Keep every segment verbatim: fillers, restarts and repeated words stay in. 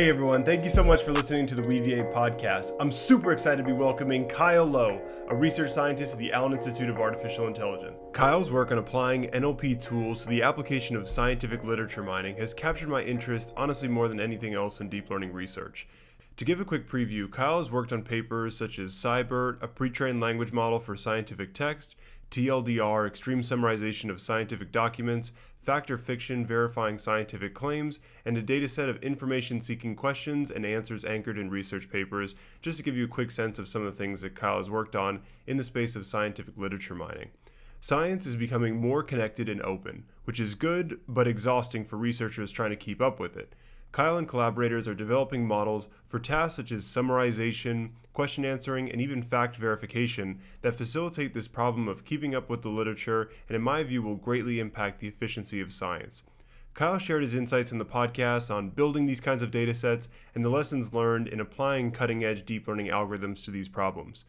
Hey everyone, thank you so much for listening to the WeVA podcast. I'm super excited to be welcoming Kyle Lo, a research scientist at the Allen Institute of Artificial Intelligence. Kyle's work on applying N L P tools to the application of scientific literature mining has captured my interest, honestly more than anything else in deep learning research. To give a quick preview, Kyle has worked on papers such as SciBERT, a pre-trained language model for scientific text, T L D R, extreme summarization of scientific documents, factor fiction verifying scientific claims, and a dataset of information-seeking questions and answers anchored in research papers, just to give you a quick sense of some of the things that Kyle has worked on in the space of scientific literature mining. Science is becoming more connected and open, which is good but exhausting for researchers trying to keep up with it. Kyle and collaborators are developing models for tasks such as summarization, question answering, and even fact verification that facilitate this problem of keeping up with the literature and, in my view, will greatly impact the efficiency of science. Kyle shared his insights in the podcast on building these kinds of datasets and the lessons learned in applying cutting-edge deep learning algorithms to these problems.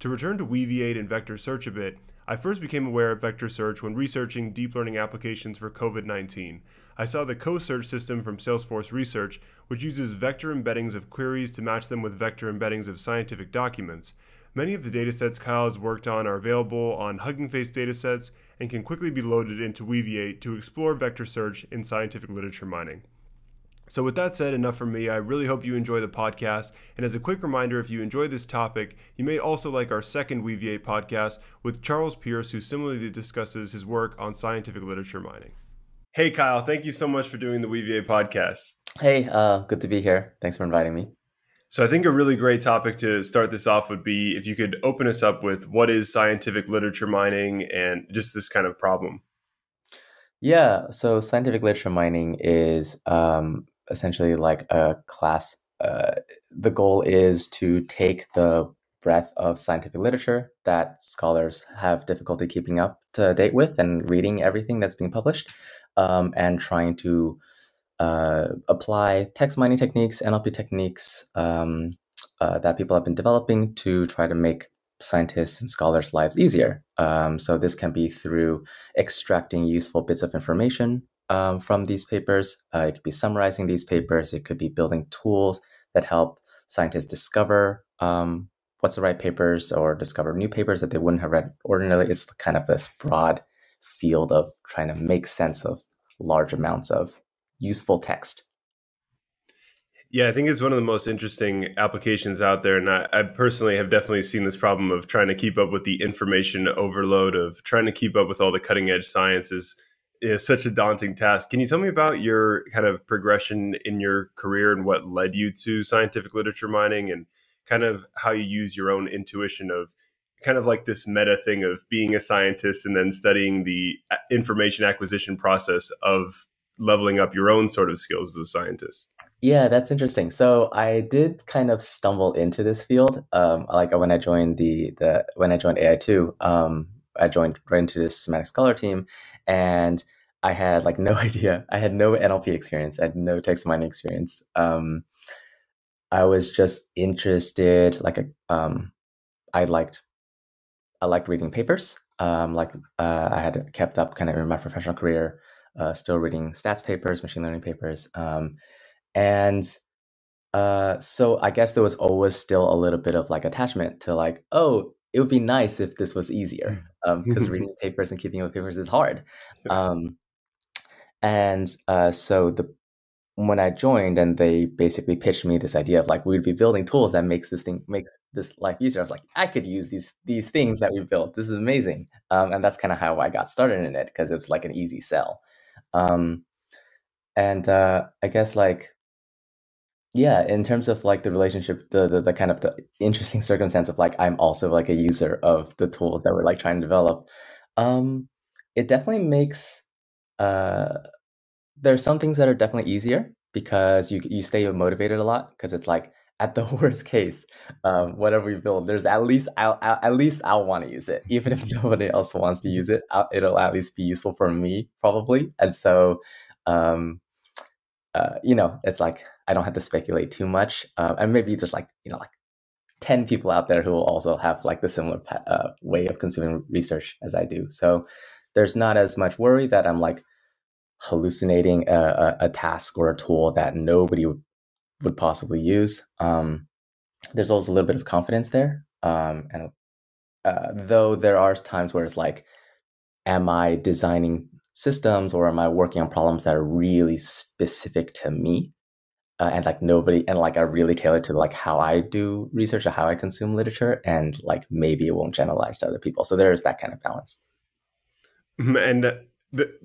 To return to Weaviate and vector search a bit, I first became aware of vector search when researching deep learning applications for COVID nineteen. I saw the co-search system from Salesforce Research, which uses vector embeddings of queries to match them with vector embeddings of scientific documents. Many of the datasets Kyle has worked on are available on Hugging Face datasets and can quickly be loaded into Weaviate to explore vector search in scientific literature mining. So with that said, enough from me. I really hope you enjoy the podcast. And as a quick reminder, if you enjoy this topic, you may also like our second WeVA podcast with Charles Pierce, who similarly discusses his work on scientific literature mining. Hey, Kyle, thank you so much for doing the WeVA podcast. Hey, uh, good to be here. Thanks for inviting me. So I think a really great topic to start this off would be if you could open us up with what is scientific literature mining and just this kind of problem. Yeah, so scientific literature mining is... Um, essentially like a class, uh, the goal is to take the breadth of scientific literature that scholars have difficulty keeping up to date with and reading everything that's being published, um, and trying to uh, apply text mining techniques, N L P techniques um, uh, that people have been developing to try to make scientists and scholars' lives easier. Um, so this can be through extracting useful bits of information Um, from these papers. Uh, it could be summarizing these papers. It could be building tools that help scientists discover um, what's the right papers or discover new papers that they wouldn't have read ordinarily. It's kind of this broad field of trying to make sense of large amounts of useful text. Yeah, I think it's one of the most interesting applications out there. And I, I personally have definitely seen this problem of trying to keep up with the information overload, of trying to keep up with all the cutting edge sciences. Is such a daunting task. Can you tell me about your kind of progression in your career and what led you to scientific literature mining and kind of how you use your own intuition of kind of like this meta thing of being a scientist and then studying the information acquisition process of leveling up your own sort of skills as a scientist? Yeah, that's interesting. So I did kind of stumble into this field. Um, like when I joined the, the when I joined A I two, um, I joined right into this Semantic Scholar team, and I had like no idea. I had no N L P experience. I had no text mining experience. Um, I was just interested. Like a, um, I liked, I liked reading papers. Um, like uh, I had kept up kind of in my professional career, uh, still reading stats papers, machine learning papers, um, and. Uh, so I guess there was always still a little bit of like attachment to like, oh, it would be nice if this was easier, um, because reading papers and keeping up with papers is hard. Um, and uh, so the when I joined and they basically pitched me this idea of like, we'd be building tools that makes this thing, makes this life easier. I was like, I could use these, these things that we built. This is amazing. Um, and that's kind of how I got started in it, because it's like an easy sell. Um, and uh, I guess like, yeah, in terms of like the relationship, the, the the kind of the interesting circumstance of like I'm also like a user of the tools that we're like trying to develop. Um, it definitely makes uh, there are some things that are definitely easier because you you stay motivated a lot, because it's like at the worst case, um, whatever we build, there's at least I'll, I'll at least I'll want to use it, even if nobody else wants to use it. I'll, it'll at least be useful for me probably, and so um, uh, you know, it's like. I don't have to speculate too much, uh, and maybe there's like you know like ten people out there who will also have like the similar uh, way of consuming research as I do. So there's not as much worry that I'm like hallucinating a, a, a task or a tool that nobody would possibly use. Um, there's always a little bit of confidence there. Um, and uh, though there are times where it's like, am I designing systems or am I working on problems that are really specific to me? Uh, and like nobody, and like I really tailored to like how I do research or how I consume literature, and like maybe it won't generalize to other people. So there is that kind of balance. And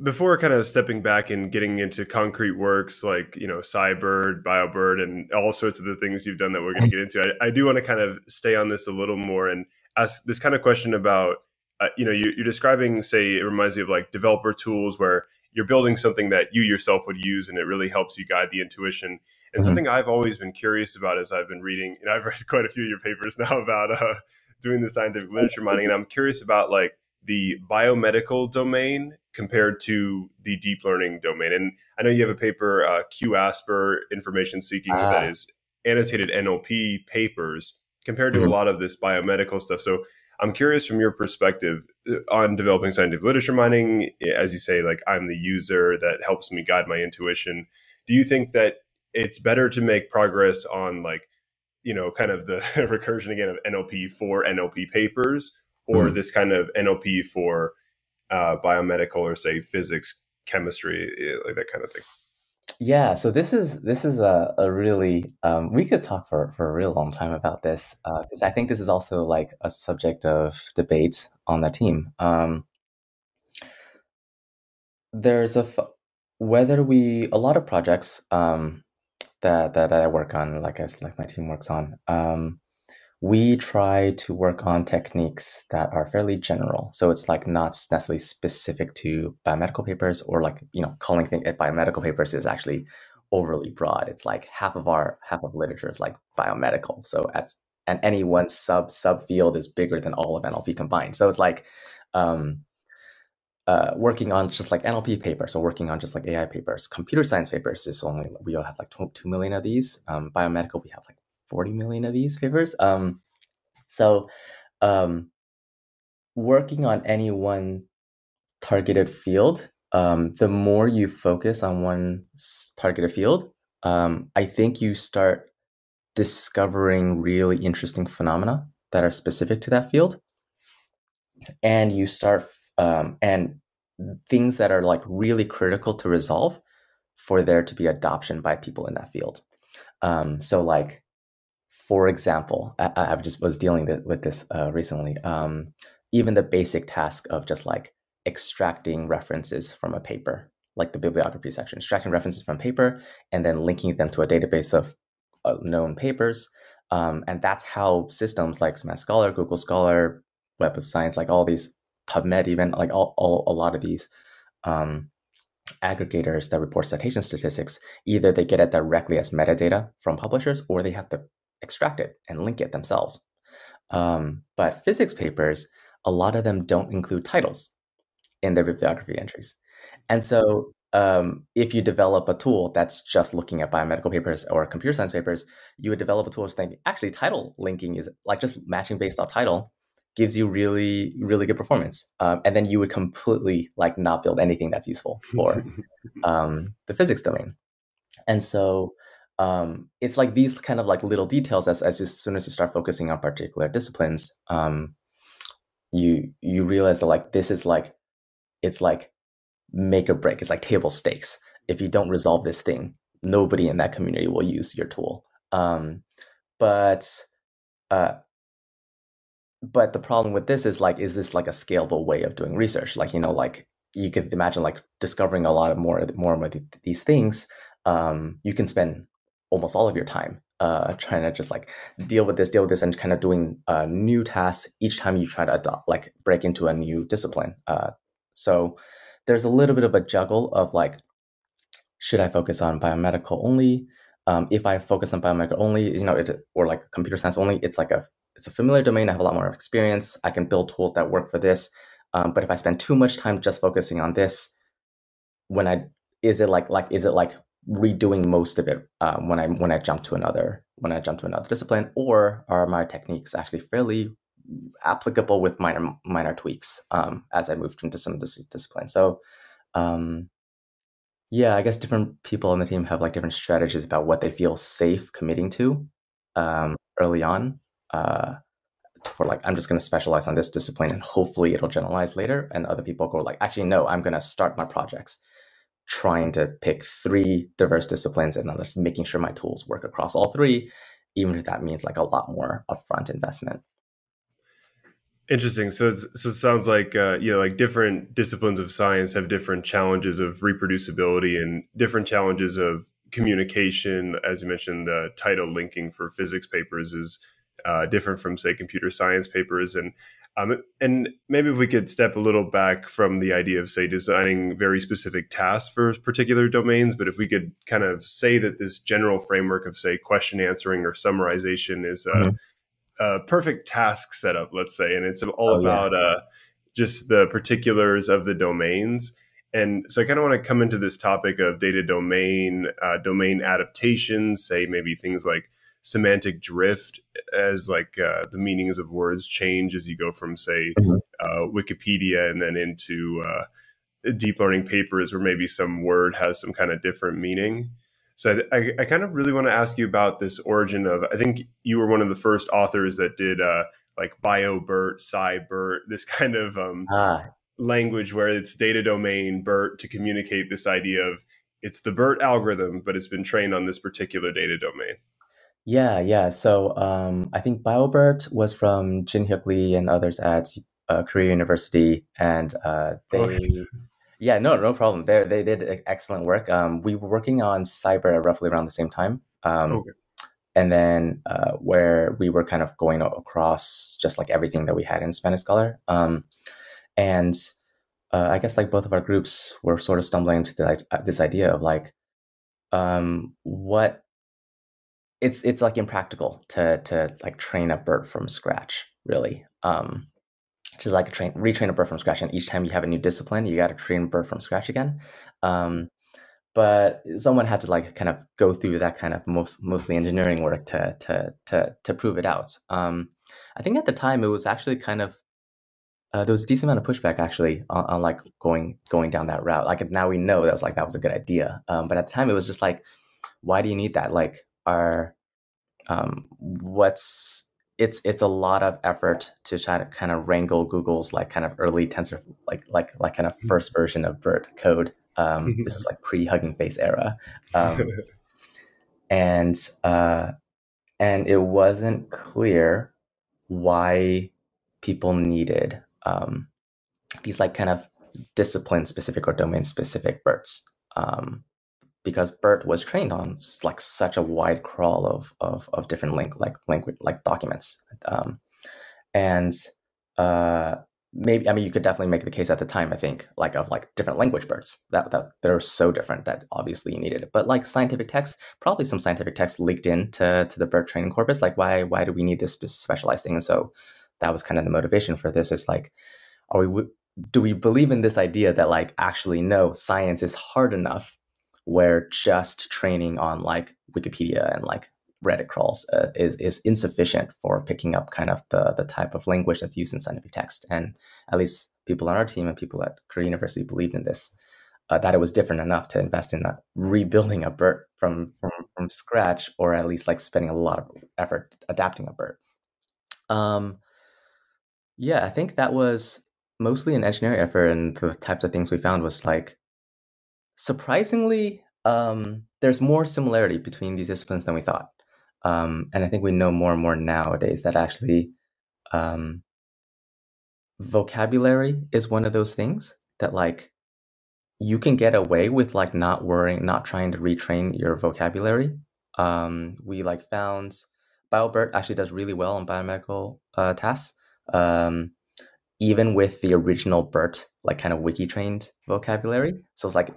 before kind of stepping back and getting into concrete works like, you know, SciBERT, BioBERT, and all sorts of the things you've done that we're going to get into, I, I do want to kind of stay on this a little more and ask this kind of question about, uh, you know, you, you're describing, say, it reminds me of like developer tools where you're building something that you yourself would use and it really helps you guide the intuition. And mm-hmm. something I've always been curious about as I've been reading, and I've read quite a few of your papers now about uh, doing the scientific literature mining, and I'm curious about like the biomedical domain compared to the deep learning domain. And I know you have a paper, uh, QASPER, information seeking, ah. that is annotated N L P papers compared to mm-hmm. a lot of this biomedical stuff. So I'm curious from your perspective on developing scientific literature mining, as you say, like I'm the user that helps me guide my intuition. Do you think that it's better to make progress on like, you know, kind of the recursion again of N L P for N L P papers, or mm. this kind of N L P for uh, biomedical or say physics, chemistry, like that kind of thing? Yeah. So this is, this is a, a really, um, we could talk for, for a real long time about this, because uh, I think this is also like a subject of debate on the team. Um, there's a, f whether we, a lot of projects um, that, that I work on, like I, like my team works on, um, we try to work on techniques that are fairly general. So it's like not necessarily specific to biomedical papers, or like, you know, calling things biomedical papers is actually overly broad. It's like half of our, half of literature is like biomedical. So at, and any one sub subfield is bigger than all of N L P combined. So it's like um, uh, working on just like N L P papers or working on just like A I papers, computer science papers is only, we all have like two million of these. Um, biomedical, we have like forty million of these papers. Um, so um, working on any one targeted field, um, the more you focus on one targeted field, um, I think you start discovering really interesting phenomena that are specific to that field. And you start, um, and things that are like really critical to resolve for there to be adoption by people in that field. Um, so like, for example, I, I've just was dealing with this uh, recently. Um, even the basic task of just like extracting references from a paper, like the bibliography section, extracting references from paper and then linking them to a database of uh, known papers. Um, and that's how systems like Semantic Scholar, Google Scholar, Web of Science, like all these, PubMed even, like all, all a lot of these um, aggregators that report citation statistics, either they get it directly as metadata from publishers or they have to extract it and link it themselves. Um, but physics papers, a lot of them don't include titles in their bibliography entries. And so um, if you develop a tool that's just looking at biomedical papers or computer science papers, you would develop a tool that's thinking, actually title linking is like just matching based off title gives you really, really good performance. Um, and then you would completely like not build anything that's useful for um, the physics domain. And so Um, it's like these kind of like little details as, as as soon as you start focusing on particular disciplines, um, you you realize that like this is like, it's like make or break. It's like table stakes. If you don't resolve this thing, nobody in that community will use your tool. Um, but uh, but the problem with this is like, is this like a scalable way of doing research? Like, you know, like you could imagine like discovering a lot of more, more and more th these things. Um, you can spend almost all of your time uh, trying to just like deal with this, deal with this, and kind of doing uh, new tasks each time you try to adopt, like break into a new discipline. Uh, so there's a little bit of a juggle of like, should I focus on biomedical only? Um, if I focus on biomedical only, you know, it, or like computer science only, it's like a, it's a familiar domain. I have a lot more experience. I can build tools that work for this. Um, but if I spend too much time just focusing on this, when I, is it like, like, is it like, redoing most of it um, when I when I jump to another when I jump to another discipline, or are my techniques actually fairly applicable with minor minor tweaks um, as I moved into some dis discipline? So um, Yeah, I guess different people on the team have like different strategies about what they feel safe committing to um, early on. Uh, for like, I'm just going to specialize on this discipline and hopefully it'll generalize later. And other people go like, actually, no, I'm going to start my projects trying to pick three diverse disciplines and I'm just making sure my tools work across all three, even if that means like a lot more upfront investment. Interesting. So, it's, so it sounds like, uh, you know, like different disciplines of science have different challenges of reproducibility and different challenges of communication. As you mentioned, the title linking for physics papers is uh, different from, say, computer science papers. And um, and maybe if we could step a little back from the idea of, say, designing very specific tasks for particular domains. But if we could kind of say that this general framework of, say, question answering or summarization is uh, mm-hmm. a perfect task setup, let's say, and it's all oh, about yeah. uh, just the particulars of the domains. And so I kind of want to come into this topic of data domain, uh, domain adaptations, say maybe things like semantic drift as like uh, the meanings of words change as you go from, say, mm-hmm. uh, Wikipedia and then into uh, deep learning papers where maybe some word has some kind of different meaning. So I, I kind of really want to ask you about this origin of, I think you were one of the first authors that did uh, like BioBERT, SciBERT, this kind of um, ah. language where it's data domain BERT to communicate this idea of it's the BERT algorithm, but it's been trained on this particular data domain. Yeah, yeah. So um, I think BioBERT was from Jin Hyuk Lee and others at uh, Korea University, and uh, they... Oh, yeah. Yeah, no, no problem. They they did excellent work. Um, we were working on SciBERT roughly around the same time, um, okay. and then uh, where we were kind of going across just like everything that we had in Semantic Scholar, um, and uh, I guess like both of our groups were sort of stumbling into the, uh, this idea of like um, what it's it's like impractical to to like train a BERT from scratch, really. Um, Which is like a train, retrain a BERT from scratch, and each time you have a new discipline, you got to train BERT from scratch again. Um, but someone had to like kind of go through that kind of most, mostly engineering work to to to to prove it out. Um, I think at the time it was actually kind of uh, there was a decent amount of pushback actually on, on like going going down that route. Like now we know that was like that was a good idea, um, but at the time it was just like, why do you need that? Like, our um, what's It's it's a lot of effort to try to kind of wrangle Google's like kind of early tensor like like like kind of first version of BERT code. Um, this is like pre Hugging Face era, um, and uh, and it wasn't clear why people needed um, these like kind of discipline specific or domain specific BERTs, um, because BERT was trained on like such a wide crawl of of, of different link like language like documents, um, and uh, maybe I mean you could definitely make the case at the time I think like of like different language BERTs that that they're so different that obviously you needed it, but like scientific text, probably some scientific text leaked into to the BERT training corpus. Like why why do we need this specialized thing? And so that was kind of the motivation for this. Is like, are we do we believe in this idea that like actually no, science is hard enough where just training on like Wikipedia and like Reddit crawls uh, is is insufficient for picking up kind of the the type of language that's used in scientific text. And at least people on our team and people at Korea University believed in this, uh, that it was different enough to invest in that, rebuilding a BERT from, from from scratch, or at least like spending a lot of effort adapting a BERT. Um, yeah, I think that was mostly an engineering effort, and the types of things we found was like, surprisingly, um, there's more similarity between these disciplines than we thought. Um, and I think we know more and more nowadays that actually um, vocabulary is one of those things that like you can get away with like not worrying, not trying to retrain your vocabulary. Um, we like found BioBERT actually does really well on biomedical uh, tasks, um, even with the original BERT, like kind of wiki trained vocabulary. So it's like,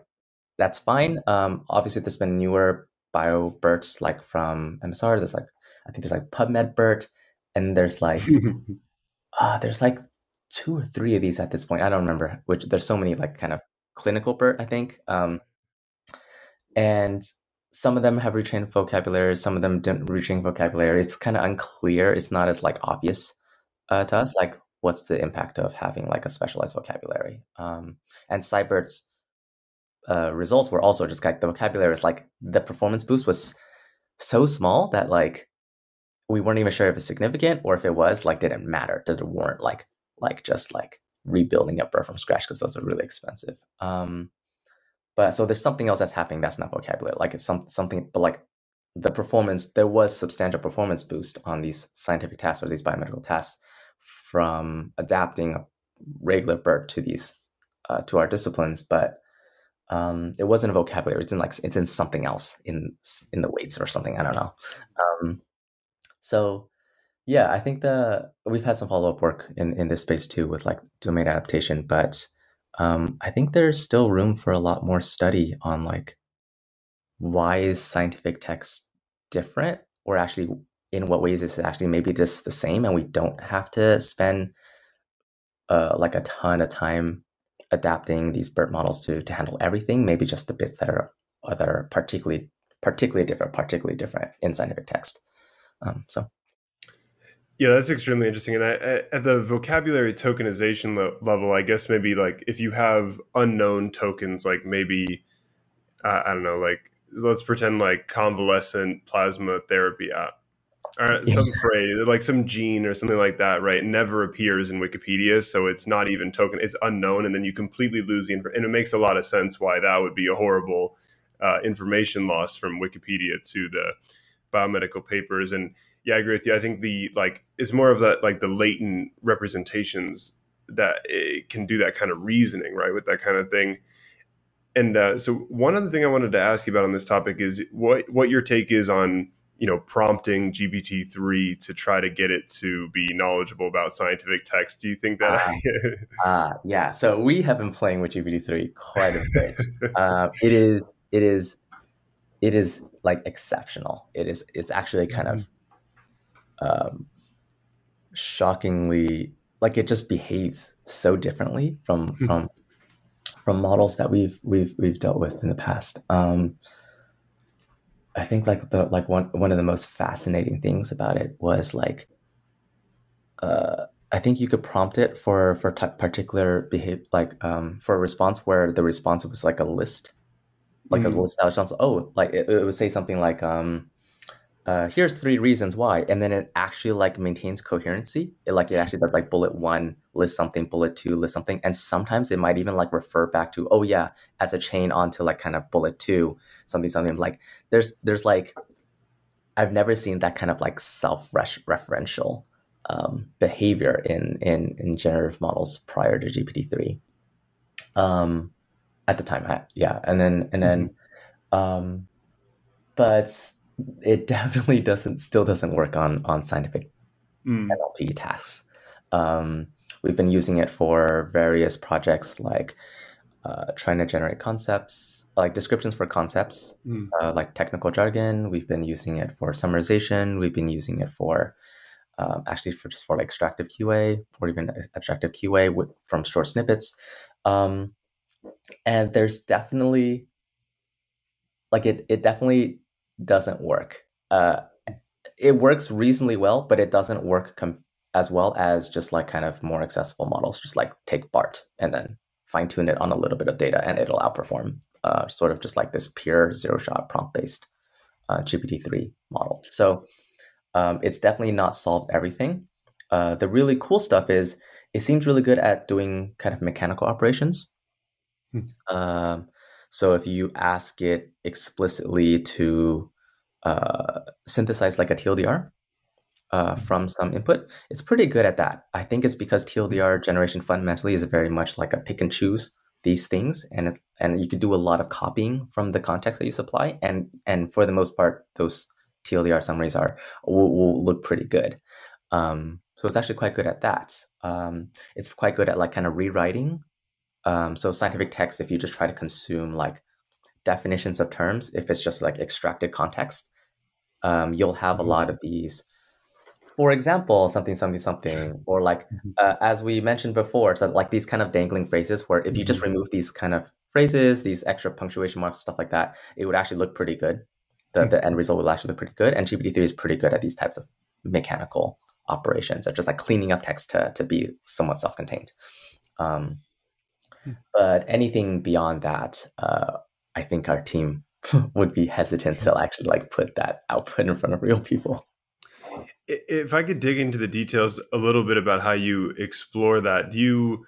that's fine. Um, obviously, there's been newer BioBERTs like from M S R. There's like, I think there's like PubMed BERT, and there's like, uh, there's like two or three of these at this point. I don't remember which. There's so many like kind of clinical BERT, I think. Um, and some of them have retrained vocabulary. Some of them didn't retrain vocabulary. It's kind of unclear. It's not as like obvious uh, to us. Like, what's the impact of having like a specialized vocabulary? Um, and SciBERT's uh, results were also just like the vocabulary was like the performance boost was so small that like we weren't even sure if it's significant or if it was like didn't matter. Does it warrant like like just like rebuilding up BERT from scratch because those are really expensive. Um, but so there's something else that's happening that's not vocabulary. Like it's some something, but like the performance, there was substantial performance boost on these scientific tasks or these biomedical tasks from adapting a regular BERT to these uh, to our disciplines, but um, it wasn't a vocabulary. It's in like it's in something else in in the weights or something. I don't know. Um, so yeah, I think the we've had some follow up work in in this space too with like domain adaptation, but um, I think there's still room for a lot more study on like why is scientific text different, or actually in what ways is it actually maybe just the same, and we don't have to spend uh, like a ton of time adapting these BERT models to to handle everything. Maybe just the bits that are that are particularly particularly different, particularly different in scientific text. Um, so, yeah, that's extremely interesting. And I, at the vocabulary tokenization le level, I guess maybe like if you have unknown tokens, like maybe uh, I don't know, like let's pretend like convalescent plasma therapy app. Or some yeah. phrase, like some gene or something like that, right? Never appears in Wikipedia, so it's not even token. It's unknown, and then you completely lose the information. And it makes a lot of sense why that would be a horrible uh, information loss from Wikipedia to the biomedical papers. And yeah, I agree with you. I think the like it's more of that like the latent representations that it can do that kind of reasoning, right? With that kind of thing. And uh, so one other thing I wanted to ask you about on this topic is what what your take is on, you know, prompting G P T three to try to get it to be knowledgeable about scientific text. Do you think that? Uh, uh, yeah. So we have been playing with G P T three quite a bit. uh, it is, it is, it is like exceptional. It is, it's actually kind of um, shockingly, like it just behaves so differently from, from, from models that we've, we've, we've dealt with in the past. Um, I think like the like one one of the most fascinating things about it was like uh, I think you could prompt it for for particular behavior, like um, for a response where the response was like a list, like mm-hmm. a list. That was oh, like it, it would say something like um, uh, here's three reasons why, and then it actually like maintains coherency. It like it actually does like bullet one list something, bullet two list something, and sometimes it might even like refer back to oh yeah as a chain onto like kind of bullet two something something. Like there's there's like I've never seen that kind of like self-referential um, behavior in in in generative models prior to G P T three. Um, at the time, I, yeah, and then and then, um, but. It definitely doesn't, still doesn't work on on scientific mm. N L P tasks. Um, we've been using it for various projects, like uh, trying to generate concepts, like descriptions for concepts, mm. uh, like technical jargon. We've been using it for summarization. We've been using it for um, actually for just for like extractive Q A or even abstractive Q A with, from short snippets. Um, and there's definitely like it it definitely. doesn't work. Uh, it works reasonably well, but it doesn't work com as well as just like kind of more accessible models. Just like take BART and then fine tune it on a little bit of data, and it'll outperform uh, sort of just like this pure zero shot prompt based uh, G P T three model. So um, it's definitely not solved everything. Uh, the really cool stuff is it seems really good at doing kind of mechanical operations. Hmm. Uh, So if you ask it explicitly to uh, synthesize like a T L D R uh, from some input, it's pretty good at that. I think it's because T L D R generation fundamentally is very much like a pick and choose these things, and it's, and you could do a lot of copying from the context that you supply, and and for the most part, those T L D R summaries are will, will look pretty good. Um, so it's actually quite good at that. Um, it's quite good at like kind of rewriting. Um, so scientific text, if you just try to consume like definitions of terms, if it's just like extracted context, um, you'll have a lot of these, for example, something, something, something, or like, uh, as we mentioned before, so like these kind of dangling phrases where if you just remove these kind of phrases, these extra punctuation marks, stuff like that, it would actually look pretty good. The, the end result will actually look pretty good. And G P T three is pretty good at these types of mechanical operations, such as like cleaning up text to, to be somewhat self-contained. Um, But anything beyond that, uh, I think our team would be hesitant to actually like put that output in front of real people. If I could dig into the details a little bit about how you explore that, do you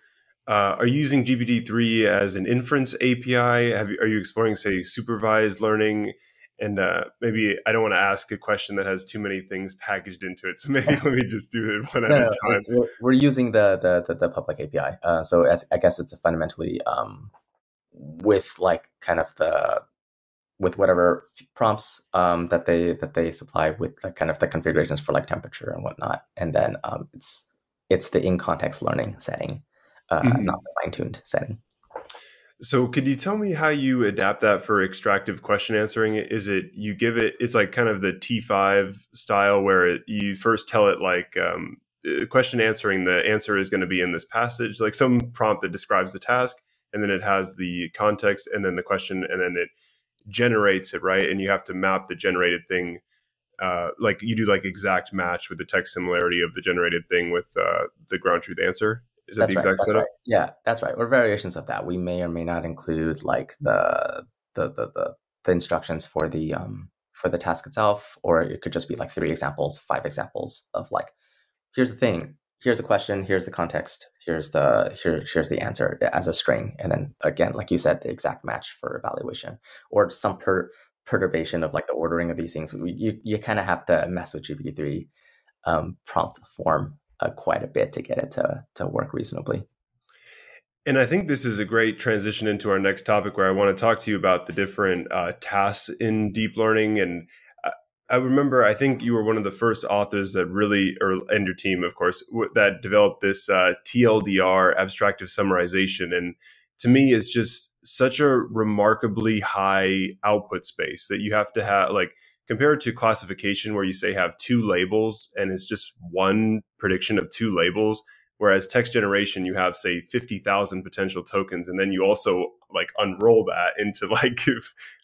uh, are you using G P T three as an inference A P I? Have you, are you exploring, say, supervised learning? And uh, maybe I don't want to ask a question that has too many things packaged into it. So maybe let me just do it one no, at a time. We're, we're using the, the, the, the public A P I. Uh, so as, I guess it's a fundamentally um, with like kind of the, with whatever prompts um, that they that they supply with the kind of the configurations for like temperature and whatnot. And then um, it's it's the in-context learning setting, uh, mm-hmm. not the fine-tuned setting. So could you tell me how you adapt that for extractive question answering? Is it you give it, it's like kind of the T five style where it, you first tell it like um, question answering, the answer is going to be in this passage, like some prompt that describes the task, and then it has the context and then the question, and then it generates it, right? And you have to map the generated thing, uh, like you do like exact match with the text similarity of the generated thing with uh, the ground truth answer. Is that the exact setup? Yeah, that's right. Or variations of that. We may or may not include like the the the the, the instructions for the um for the task itself, or it could just be like three examples, five examples of like, here's the thing, here's the question, here's the context, here's the here here's the answer as a string, and then again, like you said, the exact match for evaluation, or some per perturbation of like the ordering of these things. We, you you kind of have to mess with G P T three um, prompt form. Uh, quite a bit to get it to, to work reasonably. And I think this is a great transition into our next topic, where I want to talk to you about the different uh, tasks in deep learning. And I, I remember, I think you were one of the first authors that really, or and your team, of course, that developed this uh, T L D R, abstractive summarization. And to me, it's just such a remarkably high output space that you have to have, like, compared to classification, where you say have two labels and it's just one prediction of two labels, whereas text generation, you have, say, fifty thousand potential tokens, and then you also like unroll that into like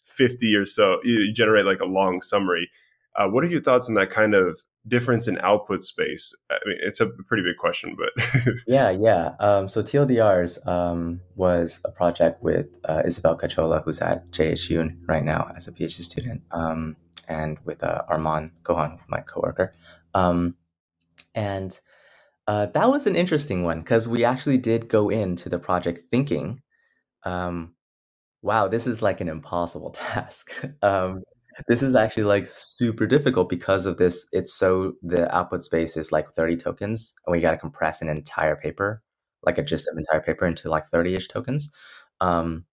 fifty or so, you generate like a long summary. Uh, what are your thoughts on that kind of difference in output space? I mean, it's a pretty big question, but. yeah, yeah. Um, so T L D Rs um, was a project with uh, Isabel Cachola, who's at J H U right now as a PhD student. Um, and with uh, Arman Kohan, my coworker. Um, and uh, that was an interesting one, because we actually did go into the project thinking, um, wow, this is like an impossible task. um, this is actually like super difficult because of this. It's so the output space is like thirty tokens, and we got to compress an entire paper, like a gist of entire paper into like thirty-ish tokens. Um,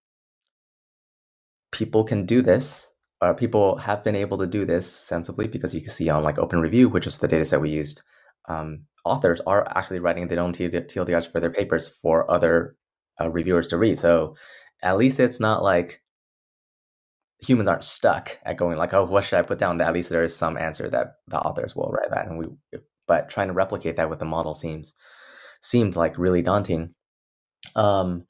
people can do this. Uh, people have been able to do this sensibly, because you can see on like Open Review, which is the data set we used, um, authors are actually writing their own T L D Rs for their papers for other uh, reviewers to read. So at least it's not like humans aren't stuck at going like, oh, what should I put down? At least there is some answer that the authors will arrive at. And we, but trying to replicate that with the model seems seemed like really daunting, um,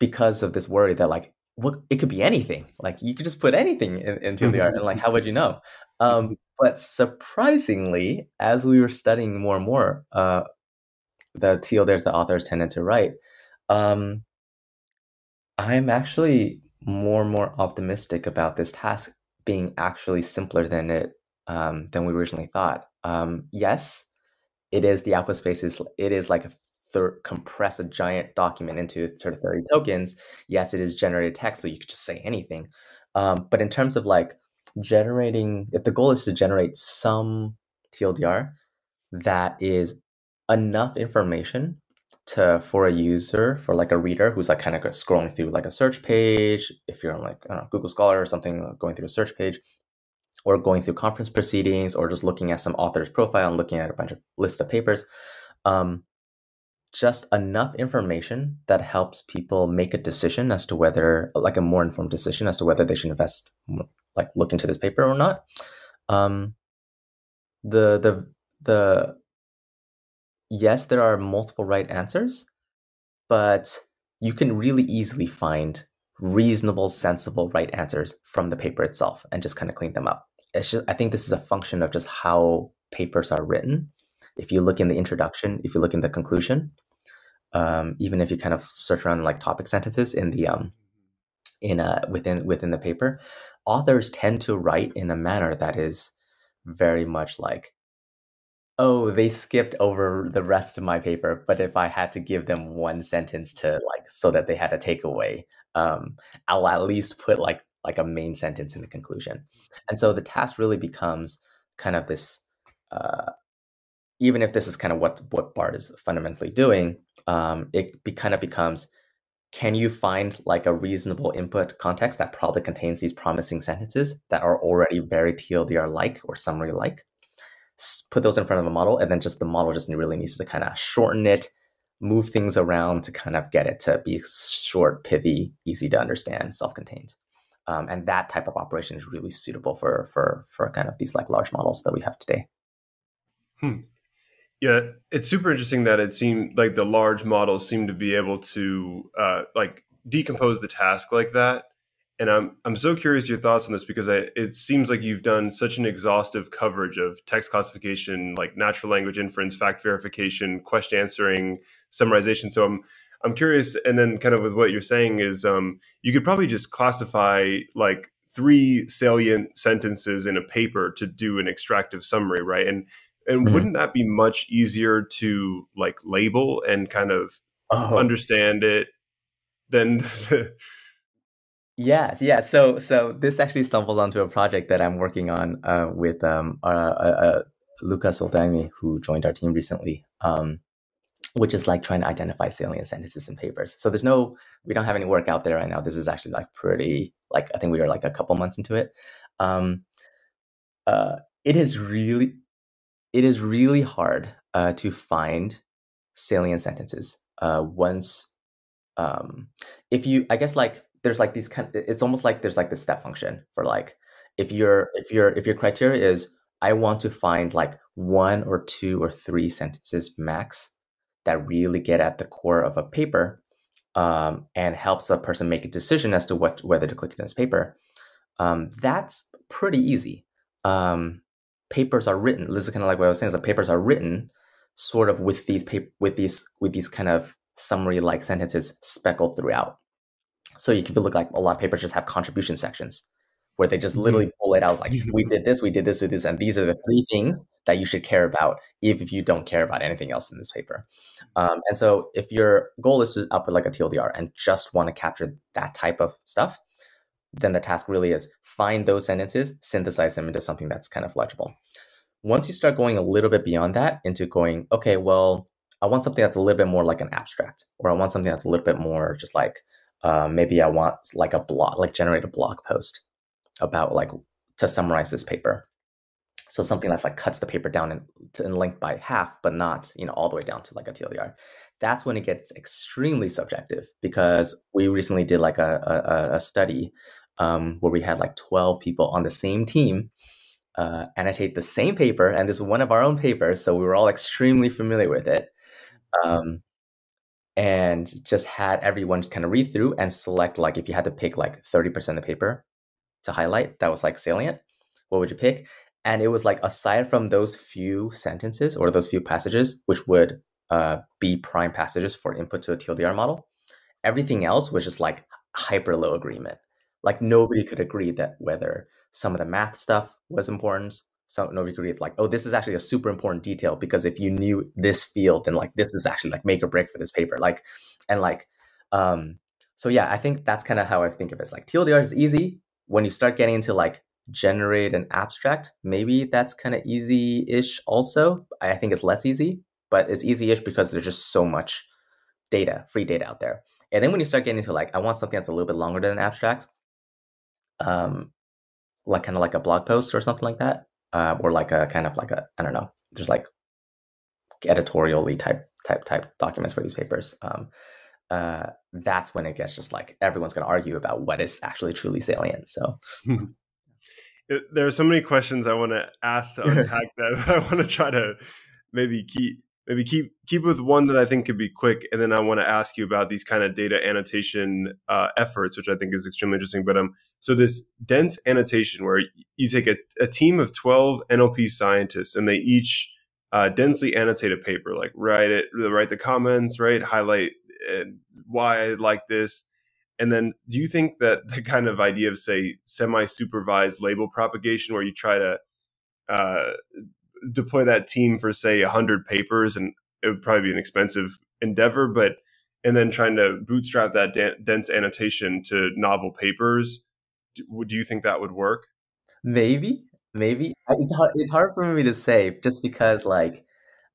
because of this worry that like, what, it could be anything. Like you could just put anything in, into the art, and like, how would you know? Um, but surprisingly, as we were studying more and more, uh, the T L Ds that authors tended to write, um, I'm actually more and more optimistic about this task being actually simpler than it um, than we originally thought. Um, yes, it is the output space is it is like a compress a giant document into thirty tokens. Yes, it is generated text, so you could just say anything. Um, but in terms of like generating, if the goal is to generate some T L D R that is enough information to for a user, for like a reader who's like kind of scrolling through like a search page, if you're on like I don't know, Google Scholar or something, going through a search page, or going through conference proceedings, or just looking at some author's profile and looking at a bunch of list of papers. Um, Just enough information that helps people make a decision as to whether, like a more informed decision as to whether they should invest, like look into this paper or not. Um, the the the yes, there are multiple right answers, but you can really easily find reasonable, sensible right answers from the paper itself and just kind of clean them up. It's just, I think this is a function of just how papers are written. If you look in the introduction, if you look in the conclusion, um, even if you kind of search around like topic sentences in the um, in a within within the paper, authors tend to write in a manner that is very much like, oh, they skipped over the rest of my paper, but if I had to give them one sentence to like so that they had a takeaway, um, I'll at least put like like a main sentence in the conclusion. And so the task really becomes kind of this, uh, even if this is kind of what, what BART is fundamentally doing, um, it be, kind of becomes, can you find like a reasonable input context that probably contains these promising sentences that are already very T L D R-like or summary-like? Put those in front of a model, and then just the model just really needs to kind of shorten it, move things around to kind of get it to be short, pithy, easy to understand, self-contained. Um, and that type of operation is really suitable for for for kind of these like large models that we have today. Hmm. Yeah, it's super interesting that it seemed like the large models seem to be able to uh, like decompose the task like that. And I'm I'm so curious your thoughts on this, because I, it seems like you've done such an exhaustive coverage of text classification, like natural language inference, fact verification, question answering, summarization. So I'm I'm curious, and then kind of with what you're saying is, um, you could probably just classify like three salient sentences in a paper to do an extractive summary, right? And and mm-hmm. wouldn't that be much easier to like label and kind of oh. understand it than? Yes, yeah. So, so this actually stumbled onto a project that I'm working on uh, with um, uh, uh, Lucas Soltani, who joined our team recently, um, which is like trying to identify salient sentences in papers. So there's no, we don't have any work out there right now. This is actually like pretty, like I think we are like a couple months into it. Um, uh, it is really, it is really hard uh, to find salient sentences uh, once, um, if you, I guess like. There's like these kind of, it's almost like there's like this step function for like, if your if your if your criteria is I want to find like one or two or three sentences max that really get at the core of a paper um, and helps a person make a decision as to what whether to click in this paper, um, that's pretty easy. Um, papers are written. This is kind of like what I was saying, is that papers are written sort of with these paper with these with these kind of summary like sentences speckled throughout. So you can look like a lot of papers just have contribution sections where they just literally pull it out like, we did this, we did this, we did this, and these are the three things that you should care about if, if you don't care about anything else in this paper. Um, and so if your goal is to output like a T L D R and just want to capture that type of stuff, then the task really is find those sentences, synthesize them into something that's kind of legible. Once you start going a little bit beyond that into going, okay, well, I want something that's a little bit more like an abstract, or I want something that's a little bit more just like, Uh, maybe I want like a blog, like generate a blog post about like to summarize this paper. So something that's like cuts the paper down in, to, in length by half, but not, you know, all the way down to like a T L D R. That's when it gets extremely subjective, because we recently did like a, a, a study um, where we had like twelve people on the same team uh, annotate the same paper. And this is one of our own papers. So we were all extremely familiar with it. Um, and just had everyone just kind of read through and select, like if you had to pick like thirty percent of the paper to highlight that was like salient, what would you pick? And it was like, aside from those few sentences or those few passages, which would uh, be prime passages for input to a T L D R model, everything else was just like hyper low agreement. Like nobody could agree that whether some of the math stuff was important, so nobody could read like, oh, this is actually a super important detail, because if you knew this field, then like this is actually like make or break for this paper. Like, and like, um, so yeah, I think that's kind of how I think of it. It's like T L D R is easy. When you start getting into like generate an abstract, maybe that's kind of easy-ish also. I think it's less easy, but it's easy-ish because there's just so much data, free data out there. And then when you start getting into like, I want something that's a little bit longer than an abstract, um, like kind of like a blog post or something like that. Uh, or like a kind of like a, I don't know, there's like editorially type, type, type documents for these papers. Um, uh, that's when it gets just like, everyone's going to argue about what is actually truly salient. So it, there are so many questions I want to ask to unpack that. I want to try to maybe keep, maybe keep, keep with one that I think could be quick. And then I want to ask you about these kind of data annotation uh, efforts, which I think is extremely interesting. But um, so this dense annotation where you take a, a team of twelve N L P scientists and they each uh, densely annotated paper, like write it, write the comments, right? Highlight why I like this. And then do you think that the kind of idea of, say, semi-supervised label propagation, where you try to uh, deploy that team for, say, one hundred papers, and it would probably be an expensive endeavor, but and then trying to bootstrap that dense annotation to novel papers, do, do you think that would work? Maybe, maybe. It's hard for me to say, just because, like,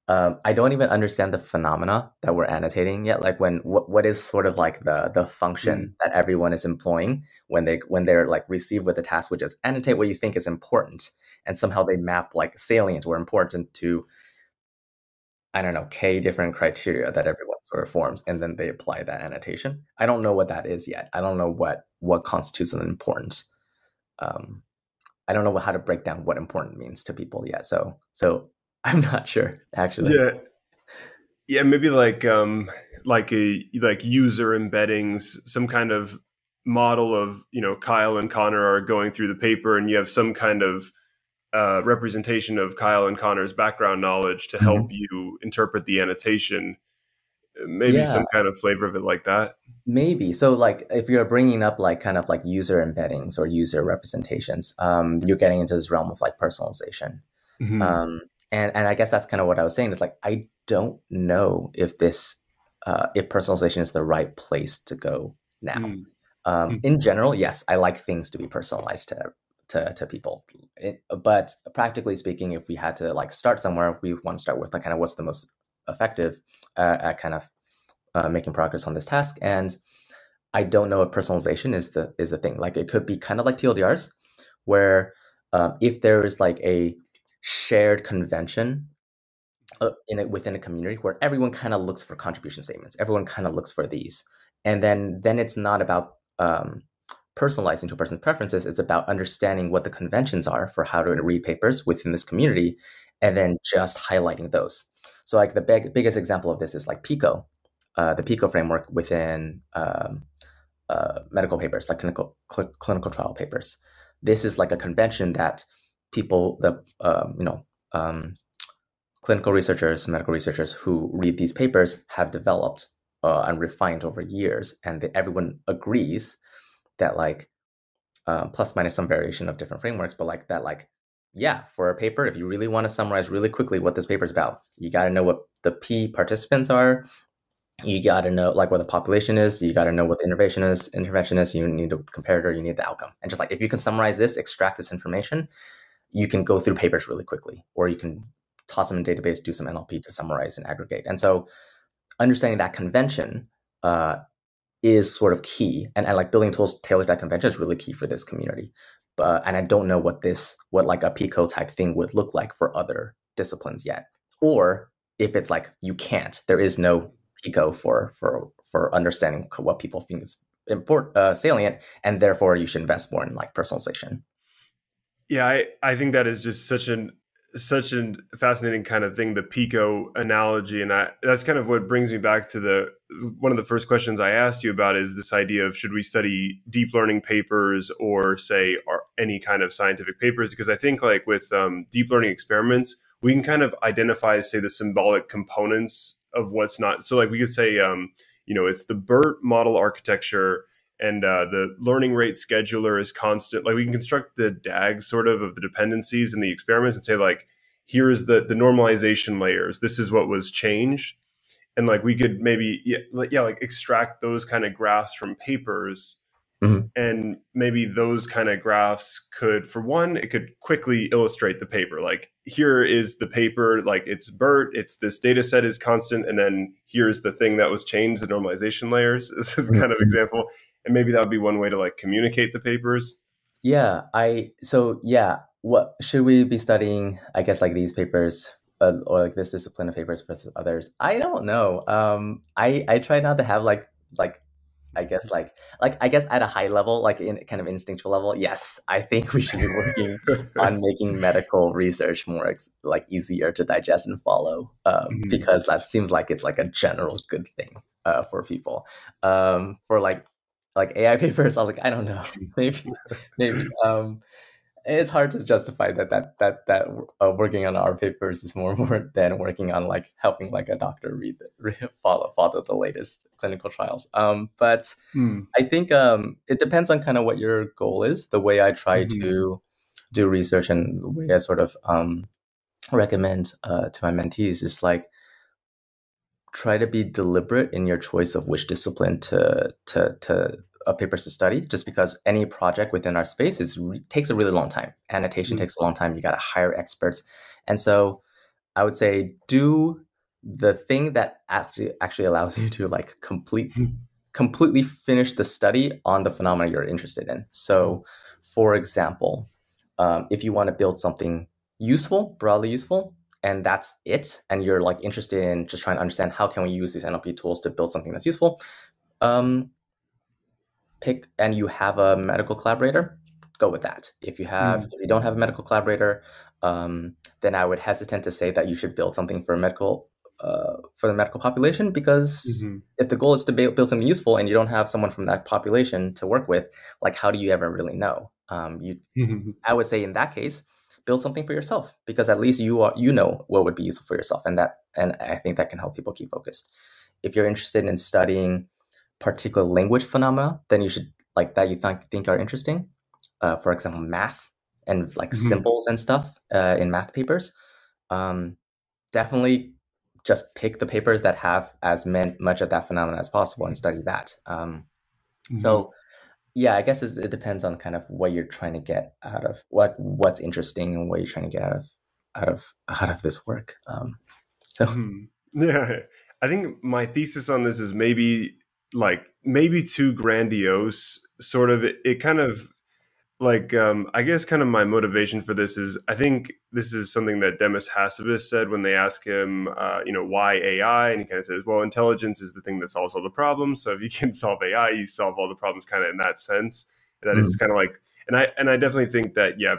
Um, I don't even understand the phenomena that we're annotating yet. Like, when what what is sort of like the the function mm. that everyone is employing when they when they're like received with the task, which is annotate what you think is important, and somehow they map like salient or important to, I don't know, K different criteria that everyone sort of forms, and then they apply that annotation. I don't know what that is yet. I don't know what what constitutes an important. Um, I don't know how to break down what important means to people yet. So so. I'm not sure, actually. Yeah, yeah, maybe like um, like a like user embeddings, some kind of model of, you know, Kyle and Connor are going through the paper, and you have some kind of uh, representation of Kyle and Connor's background knowledge to help mm-hmm. you interpret the annotation. Maybe yeah. some kind of flavor of it like that. Maybe. So, like, if you're bringing up like kind of like user embeddings or user representations, um, you're getting into this realm of like personalization. Mm-hmm. Um. And and I guess that's kind of what I was saying, is like, I don't know if this, uh, if personalization is the right place to go now. Mm. Um, in general, yes, I like things to be personalized to to, to people. It, but practically speaking, if we had to like start somewhere, we want to start with like kind of what's the most effective uh, at kind of uh, making progress on this task. And I don't know if personalization is the is the thing. Like, it could be kind of like T L D Rs, where um, if there is like a shared convention uh, in it within a community where everyone kind of looks for contribution statements, everyone kind of looks for these, and then then it's not about um, personalizing to a person's preferences. It's about understanding what the conventions are for how to read papers within this community, and then just highlighting those. So, like, the big biggest example of this is like PICO, uh, the PICO framework within um, uh, medical papers, like clinical cl- clinical trial papers. This is like a convention that people, the um, you know, um, clinical researchers, medical researchers who read these papers have developed uh, and refined over years, and they, everyone agrees that, like, uh, plus minus some variation of different frameworks, but like that, like, yeah, for a paper, if you really want to summarize really quickly what this paper is about, you got to know what the P participants are, you got to know like what the population is, you got to know what the innovation is, intervention is, you need a comparator, you need the outcome, and just like, if you can summarize this, extract this information, you can go through papers really quickly, or you can toss them in a database, do some N L P to summarize and aggregate. And so understanding that convention uh, is sort of key. And, and like building tools tailored to that convention is really key for this community. But, and I don't know what this, what like a PICO type thing would look like for other disciplines yet. Or if it's like, you can't, there is no PICO for for for understanding what people think is important, uh, salient, and therefore you should invest more in like personalization. Yeah, I, I think that is just such an such an fascinating kind of thing, the PICO analogy. And I, that's kind of what brings me back to the one of the first questions I asked you about, is this idea of, should we study deep learning papers or say or any kind of scientific papers? Because I think like with um, deep learning experiments, we can kind of identify, say, the symbolic components of what's not. So like we could say, um, you know, it's the BERT model architecture, and uh, the learning rate scheduler is constant. Like, we can construct the D A G sort of of the dependencies in the experiments and say, like, here is the the normalization layers. This is what was changed. And like, we could maybe, yeah, like, yeah, like extract those kind of graphs from papers. Mm-hmm. And maybe those kind of graphs could, for one, it could quickly illustrate the paper. Like, here is the paper, like it's BERT, it's this data set is constant. And then here's the thing that was changed, the normalization layers. This is kind of example. And maybe that would be one way to like communicate the papers. Yeah, I so yeah. What should we be studying? I guess like these papers uh, or like this discipline of papers versus others. I don't know. Um, I I try not to have like like I guess like like I guess at a high level, like in kind of instinctual level. Yes, I think we should be working on making medical research more like easier to digest and follow, um, mm-hmm. because that seems like it's like a general good thing uh, for people. Um, for like. Like A I papers, I was like, I don't know, maybe, maybe. Um, it's hard to justify that that that that uh, working on our papers is more work than working on like helping like a doctor read the, follow follow the latest clinical trials. Um, but mm. I think um, it depends on kind of what your goal is. The way I try mm-hmm. to do research and the way I sort of um, recommend uh, to my mentees is like try to be deliberate in your choice of which discipline to to to. Uh, papers to study, just because any project within our space is re- takes a really long time. Annotation mm-hmm. takes a long time. You got to hire experts, and so I would say do the thing that actually actually allows you to like complete completely finish the study on the phenomena you're interested in. So, for example, um, if you want to build something useful, broadly useful, and that's it, and you're like interested in just trying to understand how can we use these N L P tools to build something that's useful. Um, Pick and you have a medical collaborator, go with that. If you have, mm. if you don't have a medical collaborator, um, then I would hesitate to say that you should build something for a medical, uh, for the medical population, because mm-hmm. if the goal is to build something useful and you don't have someone from that population to work with, like how do you ever really know? Um, you, mm-hmm. I would say in that case, build something for yourself, because at least you are you know what would be useful for yourself, and that and I think that can help people keep focused. If you're interested in studying particular language phenomena, then you should like that you th- think are interesting. Uh, for example, math and like mm-hmm. symbols and stuff uh, in math papers. Um, definitely just pick the papers that have as men- much of that phenomena as possible and study that. Um, mm-hmm. So yeah, I guess it depends on kind of what you're trying to get out of what what's interesting and what you're trying to get out of out of out of this work. Um, so mm-hmm. yeah, I think my thesis on this is maybe. like maybe too grandiose, sort of, it, it kind of like, um, I guess kind of my motivation for this is, I think this is something that Demis Hassabis said when they asked him, uh, you know, why A I? And he kind of says, well, intelligence is the thing that solves all the problems. So if you can solve A I, you solve all the problems, kind of in that sense. And that mm-hmm. it's kind of like, and I, and I definitely think that, yeah,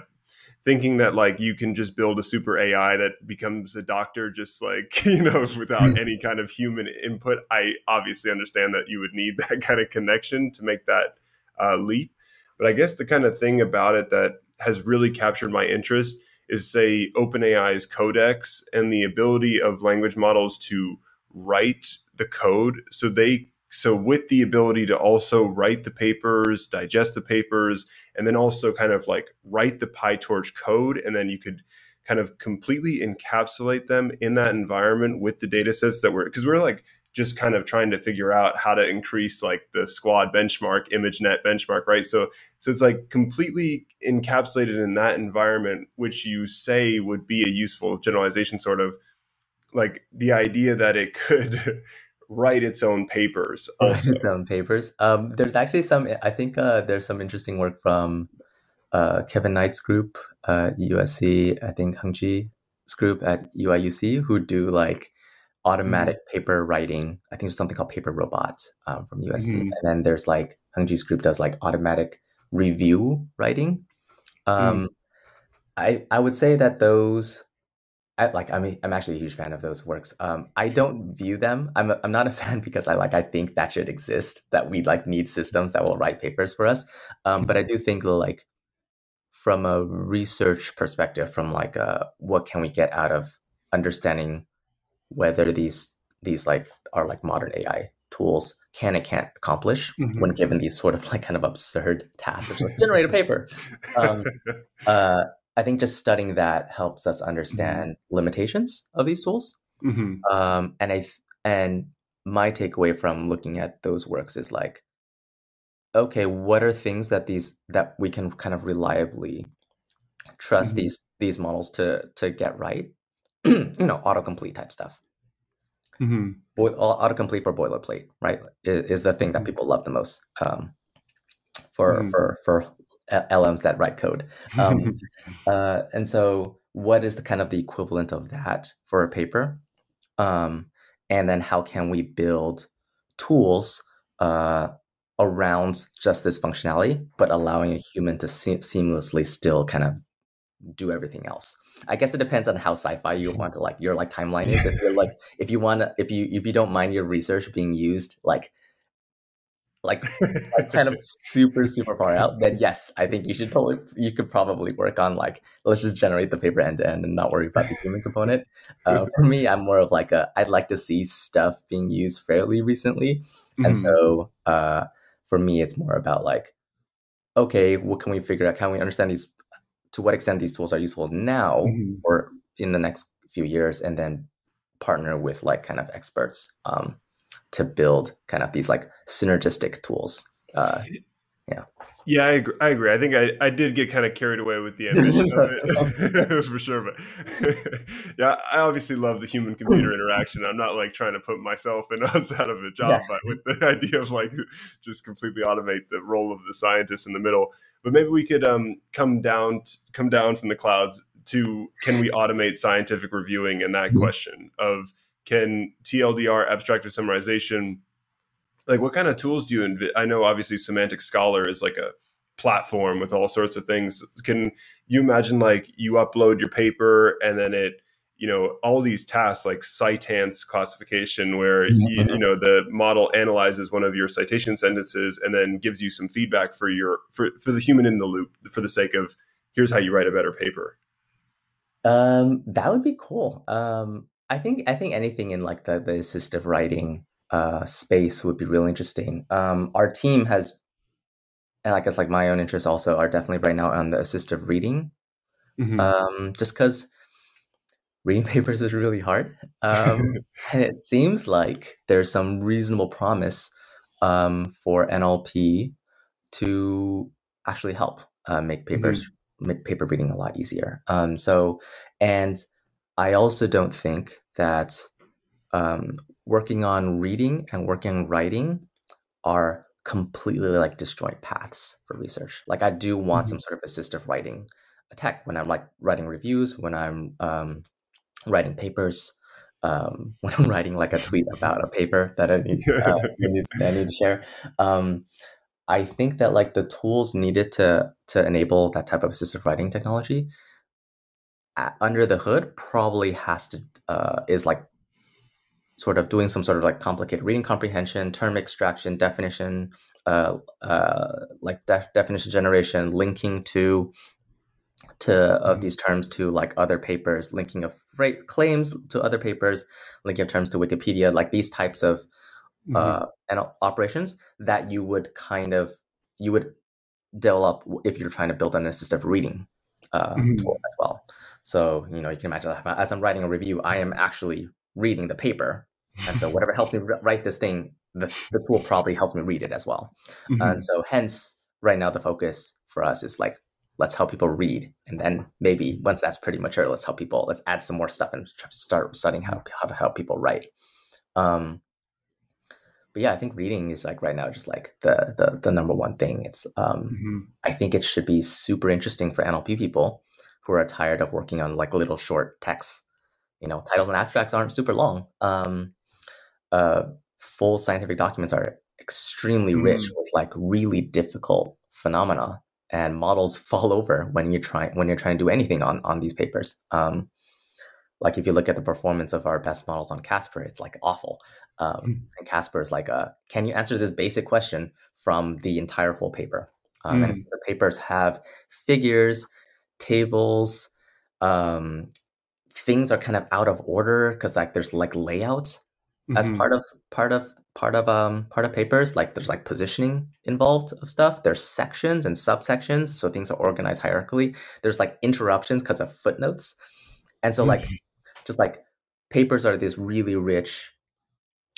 thinking that like you can just build a super A I that becomes a doctor, just like, you know, without any kind of human input. I obviously understand that you would need that kind of connection to make that uh, leap. But I guess the kind of thing about it that has really captured my interest is, say, OpenAI's Codex and the ability of language models to write the code. So they So with the ability to also write the papers, digest the papers, and then also kind of like write the PyTorch code, and then you could kind of completely encapsulate them in that environment with the data sets that we're, because we're like just kind of trying to figure out how to increase like the Squad benchmark, ImageNet benchmark, right? So, so it's like completely encapsulated in that environment, which you say would be a useful generalization, sort of like the idea that it could write its own papers. Also. Write its own papers. Um, there's actually some, I think uh, there's some interesting work from uh, Kevin Knight's group, uh, U S C, I think Hung Ji's group at U I U C, who do like automatic mm-hmm. paper writing. I think there's something called Paper Robot um, from U S C. Mm-hmm. And then there's like, Hung Ji's group does like automatic review writing. Um, mm-hmm. I, I would say that those I, like I mean, I'm actually a huge fan of those works. Um, I don't view them. I'm a, I'm not a fan because I like I think that should exist. That we like need systems that will write papers for us. Um, but I do think like from a research perspective, from like uh, what can we get out of understanding whether these these like are like modern A I tools can and can't accomplish mm-hmm. when given these sort of like kind of absurd tasks of just generate a paper. Um, uh, I think just studying that helps us understand mm-hmm. limitations of these tools. Mm-hmm. Um, and I th- and my takeaway from looking at those works is like, okay, what are things that these that we can kind of reliably trust mm-hmm. these these models to to get right? You know, autocomplete type stuff. Mm-hmm. Bo- autocomplete for boilerplate, right? Is, is the thing that people love the most um, for mm-hmm. for for. L Ms that write code. Um, uh, and so what is the kind of the equivalent of that for a paper? Um, and then how can we build tools uh, around just this functionality, but allowing a human to se- seamlessly still kind of do everything else? I guess it depends on how sci-fi you want to like, your like timeline is. If you're like, if you want to, if you, if you don't mind your research being used, like, like, like kind of super, super far out, then yes, I think you should totally, you could probably work on like, let's just generate the paper end to end and not worry about the human component. Uh, for me, I'm more of like a, I'd like to see stuff being used fairly recently. And mm-hmm. so uh, for me, it's more about like, okay, what can we figure out? Can we understand these, to what extent these tools are useful now mm-hmm. or in the next few years, and then partner with like kind of experts um, to build kind of these like synergistic tools. Uh, yeah. Yeah, I agree. I agree. I think I, I did get kind of carried away with the ambition of it for sure. But yeah, I obviously love the human computer interaction. I'm not like trying to put myself and us out of a job, yeah. but with the idea of like just completely automate the role of the scientist in the middle. But maybe we could um, come down, come down from the clouds to, can we automate scientific reviewing? And that question of, can T L D R, abstractive summarization, like what kind of tools do you envision? I know obviously Semantic Scholar is like a platform with all sorts of things. Can you imagine like you upload your paper and then it, you know, all these tasks like citance classification where, you, you know, the model analyzes one of your citation sentences and then gives you some feedback for your, for, for the human in the loop for the sake of, here's how you write a better paper. Um, that would be cool. Um, I think, I think anything in like the, the assistive writing uh, space would be really interesting. Um, our team has, and I guess like my own interests also are definitely right now on the assistive reading, mm-hmm. um, just because reading papers is really hard. Um, and it seems like there's some reasonable promise um, for N L P to actually help uh, make papers mm-hmm. make paper reading a lot easier. Um, so, and I also don't think that um, working on reading and working on writing are completely like disjoint paths for research. Like I do want mm-hmm. some sort of assistive writing tech when I'm like writing reviews, when I'm um, writing papers, um, when I'm writing like a tweet about a paper that I need, uh, I need, I need to share. Um, I think that like the tools needed to to enable that type of assistive writing technology uh, under the hood probably has to uh, is like sort of doing some sort of like complicated reading comprehension, term extraction, definition, uh, uh, like def definition generation, linking to to of these terms to like other papers, linking of freight claims to other papers, linking of terms to Wikipedia, like these types of. Mm-hmm. uh, and operations that you would kind of, you would develop if you're trying to build an assistive reading uh, mm-hmm. tool as well. So, you know, you can imagine that as I'm writing a review, I am actually reading the paper. And so whatever helps me write this thing, the, the tool probably helps me read it as well. Mm-hmm. And so hence right now the focus for us is like, let's help people read. And then maybe once that's pretty mature, let's help people, let's add some more stuff and start studying how, how to help people write. Um, But yeah, I think reading is like right now just like the the, the number one thing. It's um, mm-hmm. I think it should be super interesting for N L P people who are tired of working on like little short texts. You know, titles and abstracts aren't super long. Um, uh, full scientific documents are extremely mm-hmm. rich with like really difficult phenomena, and models fall over when you're trying when you're trying to do anything on on these papers. Um, Like if you look at the performance of our best models on CASPER, it's like awful. Um, mm. And CASPER is like, a, can you answer this basic question from the entire full paper? Um, mm. And the papers have figures, tables, um, things are kind of out of order because like there's like layout mm-hmm. as part of part of part of um part of papers. Like there's like positioning involved of stuff. There's sections and subsections, so things are organized hierarchically. There's like interruptions because of footnotes, and so like. Mm-hmm. Just like papers are this really rich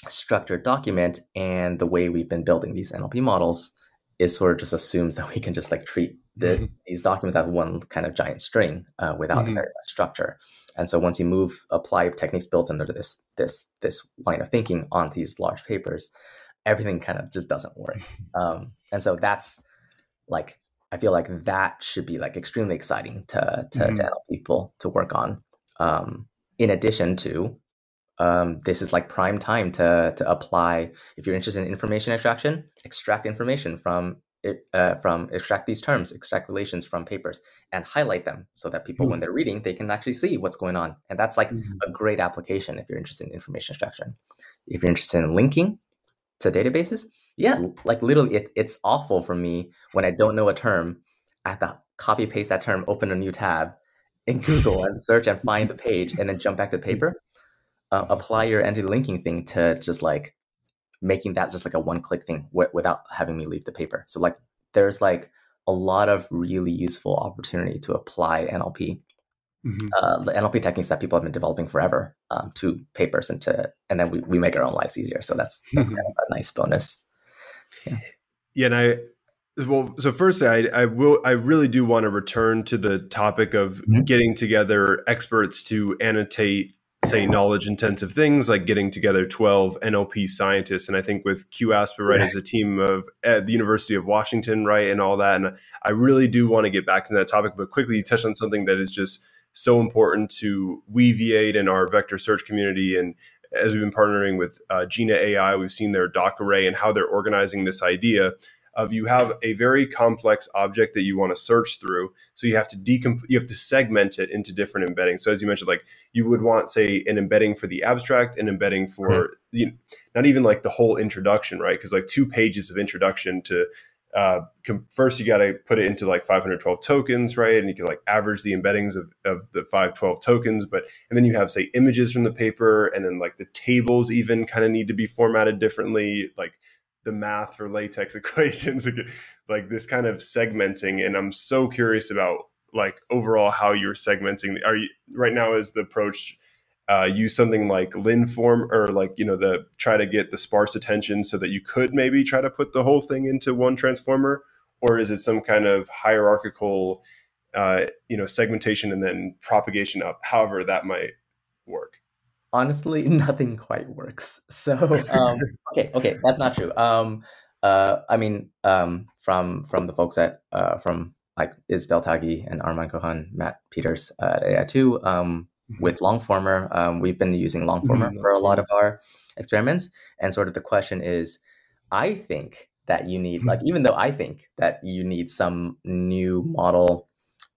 structured document, and the way we've been building these N L P models is sort of just assumes that we can just like treat the, mm-hmm. these documents as one kind of giant string uh, without mm-hmm. very much structure. And so once you move, apply techniques built under this this this line of thinking on these large papers, everything kind of just doesn't work. Um, and so that's like, I feel like that should be like extremely exciting to, to, mm-hmm. to N L P people to work on. Um, In addition to, um, this is like prime time to to apply. If you're interested in information extraction, extract information from it, uh, from extract these terms, extract relations from papers, and highlight them so that people, mm-hmm. when they're reading, they can actually see what's going on. And that's like mm-hmm. a great application if you're interested in information extraction. If you're interested in linking to databases, Yeah, like literally, it, it's awful for me when I don't know a term. I have to copy paste that term, open a new tab in Google and search and find the page and then jump back to the paper. Uh, apply your entity linking thing to just like making that just like a one click thing w without having me leave the paper. So like there's like a lot of really useful opportunity to apply N L P, mm-hmm. uh, the N L P techniques that people have been developing forever um, to papers and to, and then we, we make our own lives easier. So that's, that's kind of a nice bonus. Yeah. Yeah, and I, well, so first, I, I will, I really do want to return to the topic of mm-hmm. getting together experts to annotate, say, knowledge intensive things, like getting together twelve N L P scientists. And I think with QASPER, right, right. as a team of at the University of Washington, right, and all that. And I really do want to get back to that topic, but quickly touch on something that is just so important to Weaviate and our vector search community. And as we've been partnering with uh, Gina A I, we've seen their doc array and how they're organizing this idea of you have a very complex object that you want to search through. So you have to decomp you have to segment it into different embeddings. So as you mentioned, like you would want, say, an embedding for the abstract, an embedding for mm-hmm. you know, not even like the whole introduction, right? Because like two pages of introduction to uh, first you got to put it into like five hundred twelve tokens, right? And you can like average the embeddings of, of the five twelve tokens, but, and then you have, say, images from the paper, and then like the tables even kind of need to be formatted differently, like the math for LaTeX equations, like this kind of segmenting. And I'm so curious about like overall how you're segmenting. Are you right now is the approach uh, use something like Linform or like, you know, the try to get the sparse attention so that you could maybe try to put the whole thing into one transformer? Or is it some kind of hierarchical, uh, you know, segmentation and then propagation up, however that might work? Honestly, nothing quite works. So, um, okay, okay, that's not true. Um, uh, I mean, um, from from the folks at uh, from like Isabel Cachola and Arman Kohan, Matt Peters uh, at A I two, um, with Longformer, um, we've been using Longformer mm-hmm. for a lot of our experiments. And sort of the question is, I think that you need, like, even though I think that you need some new model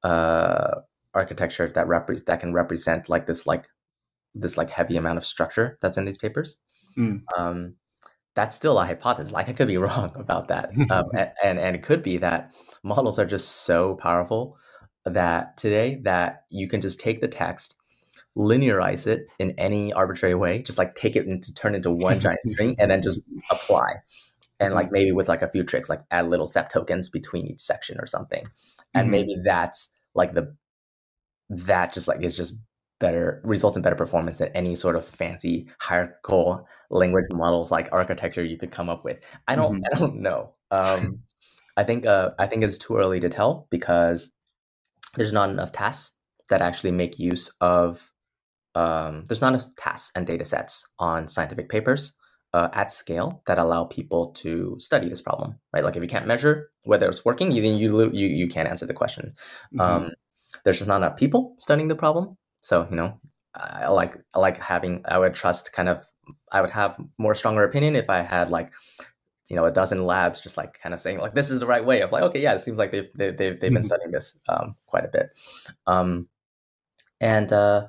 uh, architecture that repre- that can represent like this, like. this like heavy amount of structure that's in these papers. Mm. Um, that's still a hypothesis. Like I could be wrong about that. Um, and, and, and it could be that models are just so powerful that today that you can just take the text, linearize it in any arbitrary way, just like take it and turn it into one giant string and then just apply. And like maybe with like a few tricks, like add little sep tokens between each section or something. And mm-hmm. maybe that's like the, that just like is just better results in better performance than any sort of fancy hierarchical language models like architecture you could come up with. I don't, mm-hmm. I don't know. Um, I think, uh, I think it's too early to tell because there's not enough tasks that actually make use of. Um, there's not enough tasks and data sets on scientific papers uh, at scale that allow people to study this problem, right? Like if you can't measure whether it's working, you then you you you can't answer the question. Mm-hmm. Um, there's just not enough people studying the problem. So, you know, I like, I like having, I would trust kind of, I would have more stronger opinion if I had like, you know, a dozen labs just like kind of saying like, this is the right way. I was like, okay, yeah, it seems like they've, they've, they've, they've been studying this um, quite a bit. Um, and uh,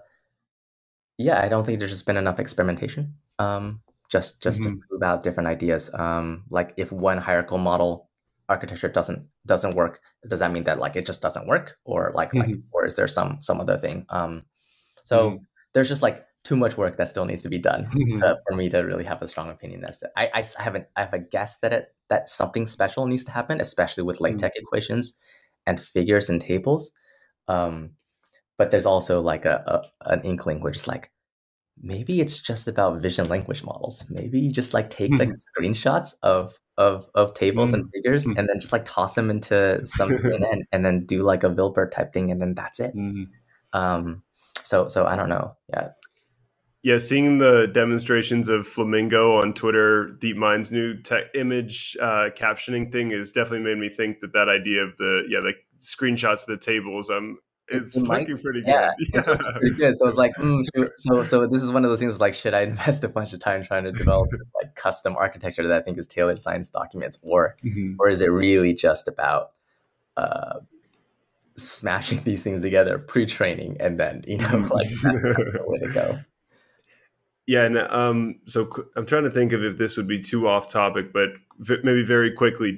yeah, I don't think there's just been enough experimentation um, just, just mm-hmm. to prove out different ideas. Um, like if one hierarchical model architecture doesn't, doesn't work, does that mean that like, it just doesn't work or like, mm-hmm. like or is there some, some other thing? Um, So mm-hmm. there's just like too much work that still needs to be done mm-hmm. to, for me to really have a strong opinion as to. I, I haven't I have a guess that it that something special needs to happen, especially with LaTeX mm-hmm. equations and figures and tables. Um, but there's also like a, a an inkling where just like maybe it's just about vision language models. Maybe you just like take mm-hmm. like screenshots of of of tables mm-hmm. and figures mm-hmm. and then just like toss them into something and, and then do like a Wilbur type thing and then that's it. Mm-hmm. Um, So, so I don't know. Yeah. Yeah. Seeing the demonstrations of Flamingo on Twitter, DeepMind's new tech image uh, captioning thing has definitely made me think that that idea of the, yeah, like screenshots of the tables, um, it's it looking might, pretty yeah, good. Yeah. It's pretty good. So it's like, mm, so, so this is one of those things like, should I invest a bunch of time trying to develop like custom architecture that I think is tailored to science documents or, mm-hmm. or is it really just about, uh, smashing these things together pre-training and then, you know, like that's the way to go. Yeah, and um, so I'm trying to think of if this would be too off topic, but maybe very quickly,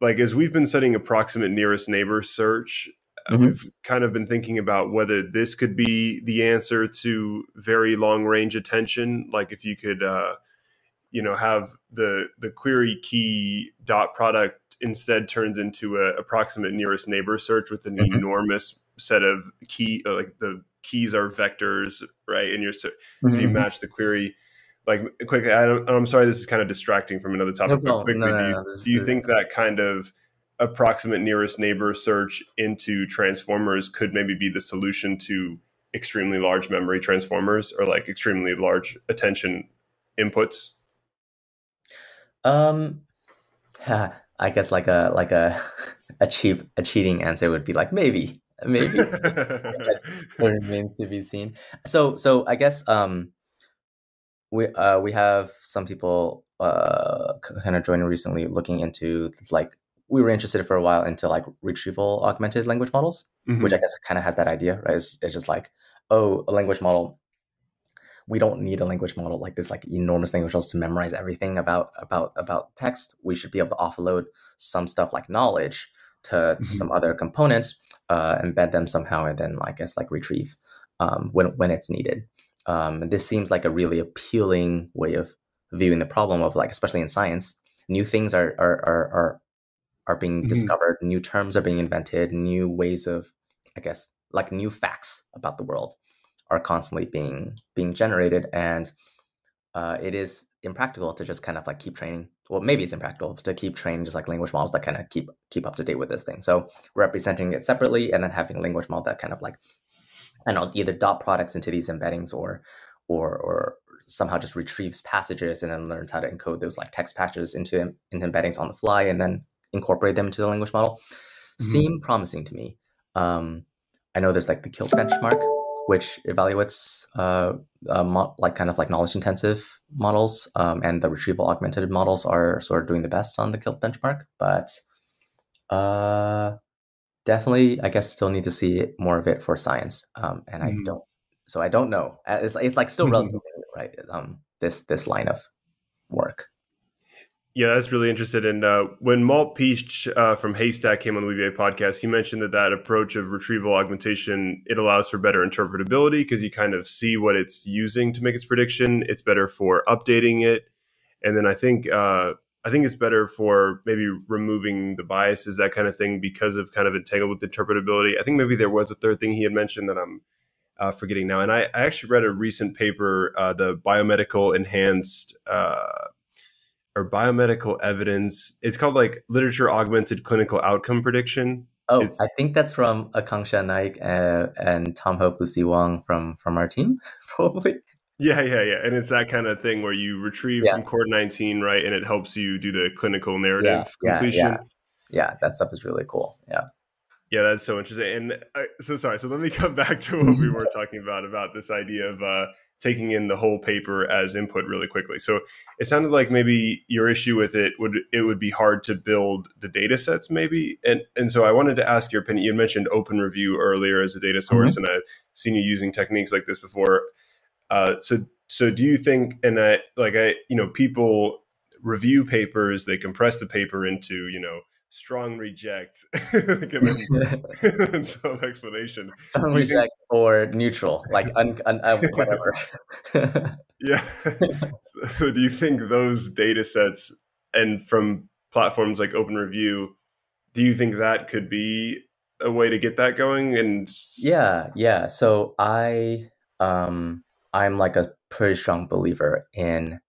like as we've been studying approximate nearest neighbor search, mm-hmm. I've kind of been thinking about whether this could be the answer to very long range attention. Like if you could, uh, you know, have the the query key dot product instead turns into a approximate nearest neighbor search with an mm-hmm. enormous set of key, uh, like the keys are vectors, right? And you're so, mm-hmm. so you match the query. Like quickly, I don't, I'm sorry, this is kind of distracting from another topic. No, but quickly, no, no, do you, no, no, do you think that kind of approximate nearest neighbor search into transformers could maybe be the solution to extremely large memory transformers or like extremely large attention inputs? Um, I guess like a like a a cheap a cheating answer would be like maybe. Maybe it remains to be seen. So, so I guess um, we uh, we have some people uh, kind of joining recently, looking into like we were interested for a while into like retrieval augmented language models, mm-hmm. which I guess kind of has that idea, right? It's, it's just like, oh, a language model. We don't need a language model like this, like enormous language models to memorize everything about about about text. We should be able to offload some stuff like knowledge to, mm-hmm. to some other components. Uh, embed them somehow, and then I guess like retrieve um, when when it's needed. Um, this seems like a really appealing way of viewing the problem of like, especially in science, new things are are are are, are being mm-hmm. discovered, new terms are being invented, new ways of, I guess, like new facts about the world are constantly being being generated, and uh, it is impractical to just kind of like keep training. Well, maybe it's impractical to keep training just like language models that kind of keep keep up to date with this thing. So representing it separately and then having a language model that kind of like, I don't know, either dot products into these embeddings or or or somehow just retrieves passages and then learns how to encode those like text patches into, into embeddings on the fly and then incorporate them into the language model mm-hmm. seem promising to me. Um, I know there's like the KILT benchmark, which evaluates uh, uh, like kind of like knowledge intensive models, um, and the retrieval augmented models are sort of doing the best on the KILT benchmark, but uh, definitely, I guess, still need to see more of it for science. Um, and mm-hmm. I don't, so I don't know. It's, it's like still relatively mm-hmm. right. Um, this this line of work. Yeah, that's really interesting. And uh, when Malt Peach uh, from Haystack came on the WeVA podcast, he mentioned that that approach of retrieval augmentation, it allows for better interpretability because you kind of see what it's using to make its prediction. It's better for updating it. And then I think uh, I think it's better for maybe removing the biases, that kind of thing, because of kind of entangled with interpretability. I think maybe there was a third thing he had mentioned that I'm uh, forgetting now. And I, I actually read a recent paper, uh, the biomedical enhanced uh or biomedical evidence. It's called like literature augmented clinical outcome prediction. Oh, it's, I think that's from Akanksha Naik uh, and Tom Hope, Lucy Wong from, from our team, probably. Yeah, yeah, yeah. And it's that kind of thing where you retrieve yeah. from core nineteen, right? And it helps you do the clinical narrative yeah, completion. Yeah, yeah. yeah, that stuff is really cool. Yeah. Yeah, that's so interesting. And I, so sorry, so let me come back to what we were talking about, about this idea of uh, taking in the whole paper as input really quickly. So it sounded like maybe your issue with it would, it would be hard to build the data sets maybe. And, and so I wanted to ask your opinion. You mentioned Open Review earlier as a data source, mm-hmm. and I've seen you using techniques like this before. Uh, so, so do you think, and I, like I, you know, people review papers, they compress the paper into, you know, strong reject some explanation strong reject or neutral like un, un, uh, whatever yeah so do you think those data sets and from platforms like Open Review, do you think that could be a way to get that going? And yeah yeah so I um I'm like a pretty strong believer in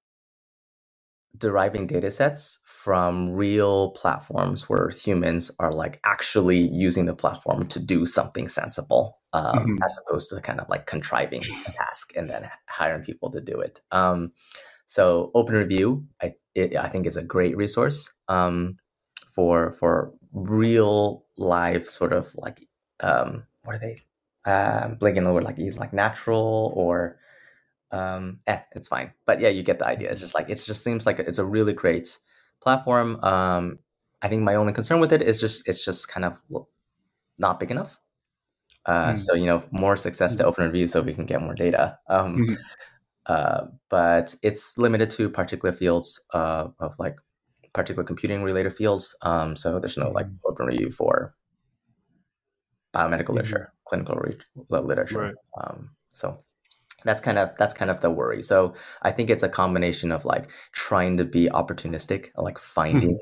deriving data sets from real platforms where humans are like actually using the platform to do something sensible, um, mm-hmm. as opposed to kind of like contriving a task and then hiring people to do it. Um, so Open Review, I, it, I think is a great resource um, for, for real live sort of like, um, what are they? Uh, I'm blanking on the word, like either like natural or Um, eh, it's fine. But yeah, you get the idea. It's just like, it just seems like it's a really great platform. Um, I think my only concern with it is just, it's just kind of not big enough. Uh, mm-hmm. So, you know, more success to Open Review so we can get more data. Um, mm-hmm. Uh, but it's limited to particular fields uh, of like particular computing related fields. Um, so there's no like open review for biomedical mm-hmm. literature, clinical re- literature. Right. Um, so that's kind of that's kind of the worry. So I think it's a combination of like trying to be opportunistic, like finding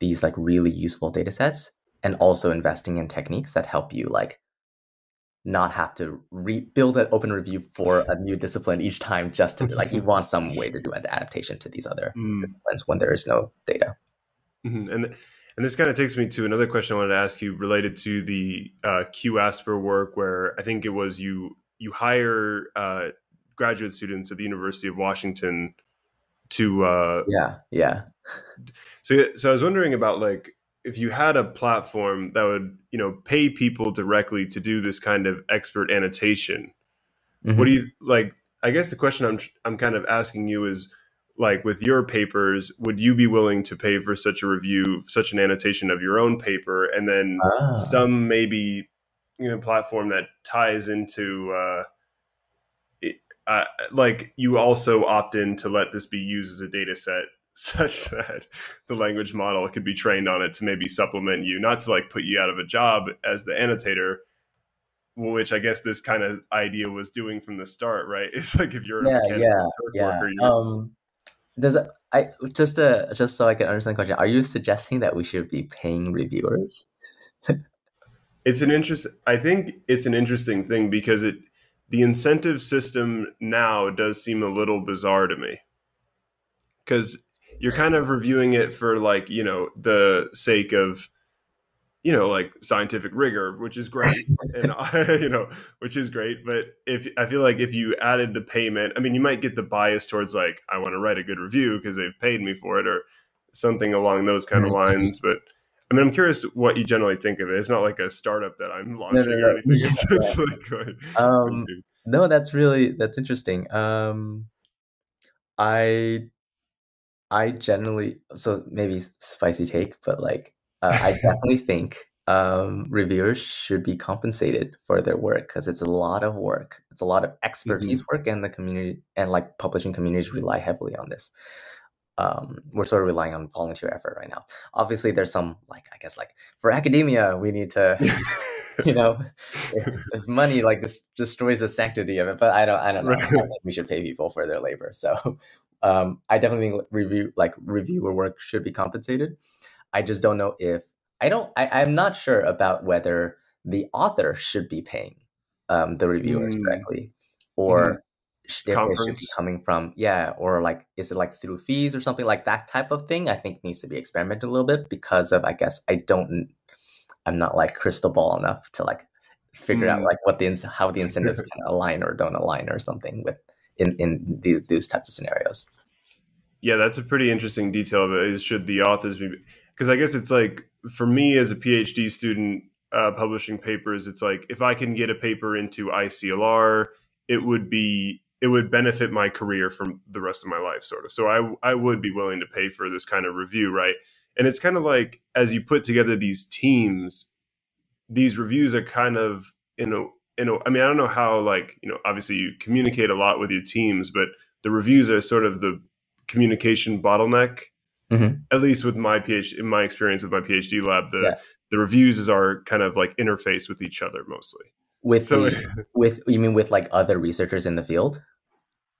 these like really useful data sets, and also investing in techniques that help you like not have to rebuild an open review for a new discipline each time, just to like you want some way to do an adaptation to these other mm. disciplines when there is no data. Mm-hmm. And and this kind of takes me to another question I wanted to ask you related to the uh, QASPER work, where I think it was you you hire uh, graduate students at the University of Washington to uh, yeah yeah. So so I was wondering about like, if you had a platform that would, you know, pay people directly to do this kind of expert annotation, mm-hmm. what do you like? I guess the question I'm I'm kind of asking you is, like, with your papers, would you be willing to pay for such a review, such an annotation of your own paper, and then ah. some maybe, you know, platform that ties into, uh, it, uh, like, you also opt in to let this be used as a data set, such that the language model could be trained on it to maybe supplement you, not to like put you out of a job as the annotator, which I guess this kind of idea was doing from the start, right? It's like if you're yeah, a mechanical yeah, yeah. worker, you're... Um, does it, I just uh just so I can understand the question, are you suggesting that we should be paying reviewers? It's an interest. I think it's an interesting thing because it the incentive system now does seem a little bizarre to me, because you're kind of reviewing it for like, you know, the sake of, you know, like scientific rigor, which is great, and you know, which is great. But if I feel like if you added the payment, I mean, you might get the bias towards like, I want to write a good review because they've paid me for it, or something along those kind of lines. But I mean, I'm curious what you generally think of it. It's not like a startup that I'm launching no, no, no. or anything. It's just like, what, um, what no, that's really, that's interesting. Um, I, I generally, so maybe spicy take, but like, uh, I definitely think um, reviewers should be compensated for their work, because it's a lot of work. It's a lot of expertise mm-hmm. work, and the community and like publishing communities rely heavily on this. Um, we're sort of relying on volunteer effort right now. Obviously, there's some like, I guess like for academia, we need to, you know, if, if money like this destroys the sanctity of it, but I don't, I don't know. Right. I don't think we should pay people for their labor. So. Um, I definitely think review like reviewer work should be compensated. I just don't know if I don't. I, I'm not sure about whether the author should be paying um, the reviewers mm. directly, or mm. if Conference. It should be coming from yeah, or like is it like through fees or something like that type of thing. I think needs to be experimented a little bit because of I guess I don't. I'm not like crystal ball enough to like figure mm. out like what the how the incentives can align or don't align or something with. In, in the, these types of scenarios. Yeah, that's a pretty interesting detail of it. Should the authors be, because I guess it's like, for me as a PhD student uh, publishing papers, it's like, if I can get a paper into I C L R, it would be, it would benefit my career from the rest of my life, sort of. So I, I would be willing to pay for this kind of review, right? And it's kind of like, as you put together these teams, these reviews are kind of, you know, And I mean, I don't know how, like, you know, obviously you communicate a lot with your teams, but the reviews are sort of the communication bottleneck, mm-hmm. at least with my PhD, in my experience with my PhD lab, the, yeah. the reviews is our kind of like interface with each other mostly. With, so, the, with, you mean with like other researchers in the field?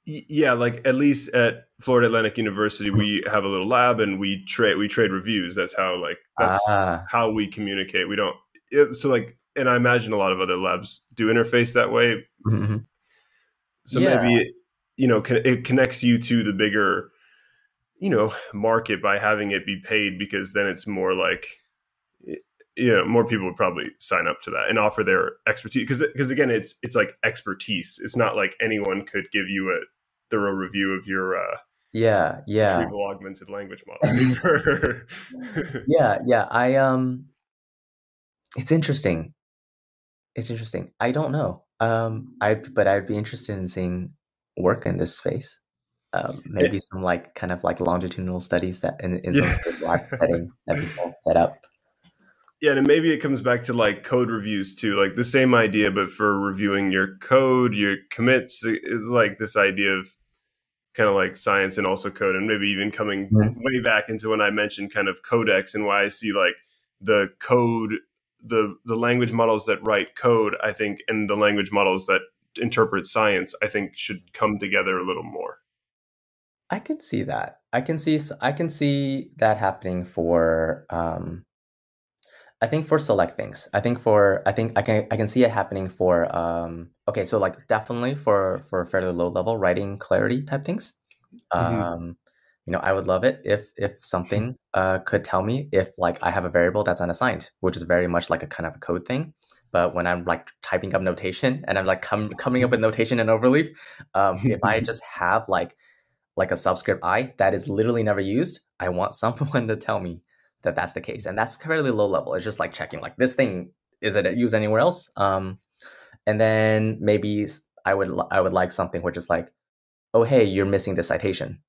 Yeah, like at least at Florida Atlantic University, we have a little lab and we trade, we trade reviews. That's how like, that's ah. how we communicate. We don't, it, so like, and I imagine a lot of other labs do interface that way. Mm-hmm. So yeah. maybe, it, you know, it connects you to the bigger, you know, market by having it be paid, because then it's more like, you know, more people would probably sign up to that and offer their expertise. Because, because again, it's, it's like expertise. It's not like anyone could give you a thorough review of your, uh, yeah, yeah. retrieval augmented language model. yeah. Yeah. I, um, it's interesting. It's interesting. I don't know. Um, I but I'd be interested in seeing work in this space. Um, maybe yeah. some like kind of like longitudinal studies that in, in yeah. some lab setting that people set up. Yeah, and maybe it comes back to like code reviews too, like the same idea, but for reviewing your code, your commits, it's like this idea of kind of like science and also code, and maybe even coming right. way back into when I mentioned kind of Codex and why I see like the code, the the language models that write code, I think, and the language models that interpret science, I think, should come together a little more. I can see that. I can see I can see that happening for um I think for select things. I think for I think I can I can see it happening for um okay, so like definitely for for fairly low level writing clarity type things. Mm-hmm. Um you know, I would love it if if something uh could tell me if like I have a variable that's unassigned, which is very much like a kind of a code thing. But when I'm like typing up notation and I'm like com coming up with notation and overleaf, um if I just have like like a subscript I that is literally never used, I want someone to tell me that that's the case. And that's fairly low level. It's just like checking like this thing, is it used anywhere else? Um, and then maybe I would, I would like something which is like, oh, hey, you're missing this citation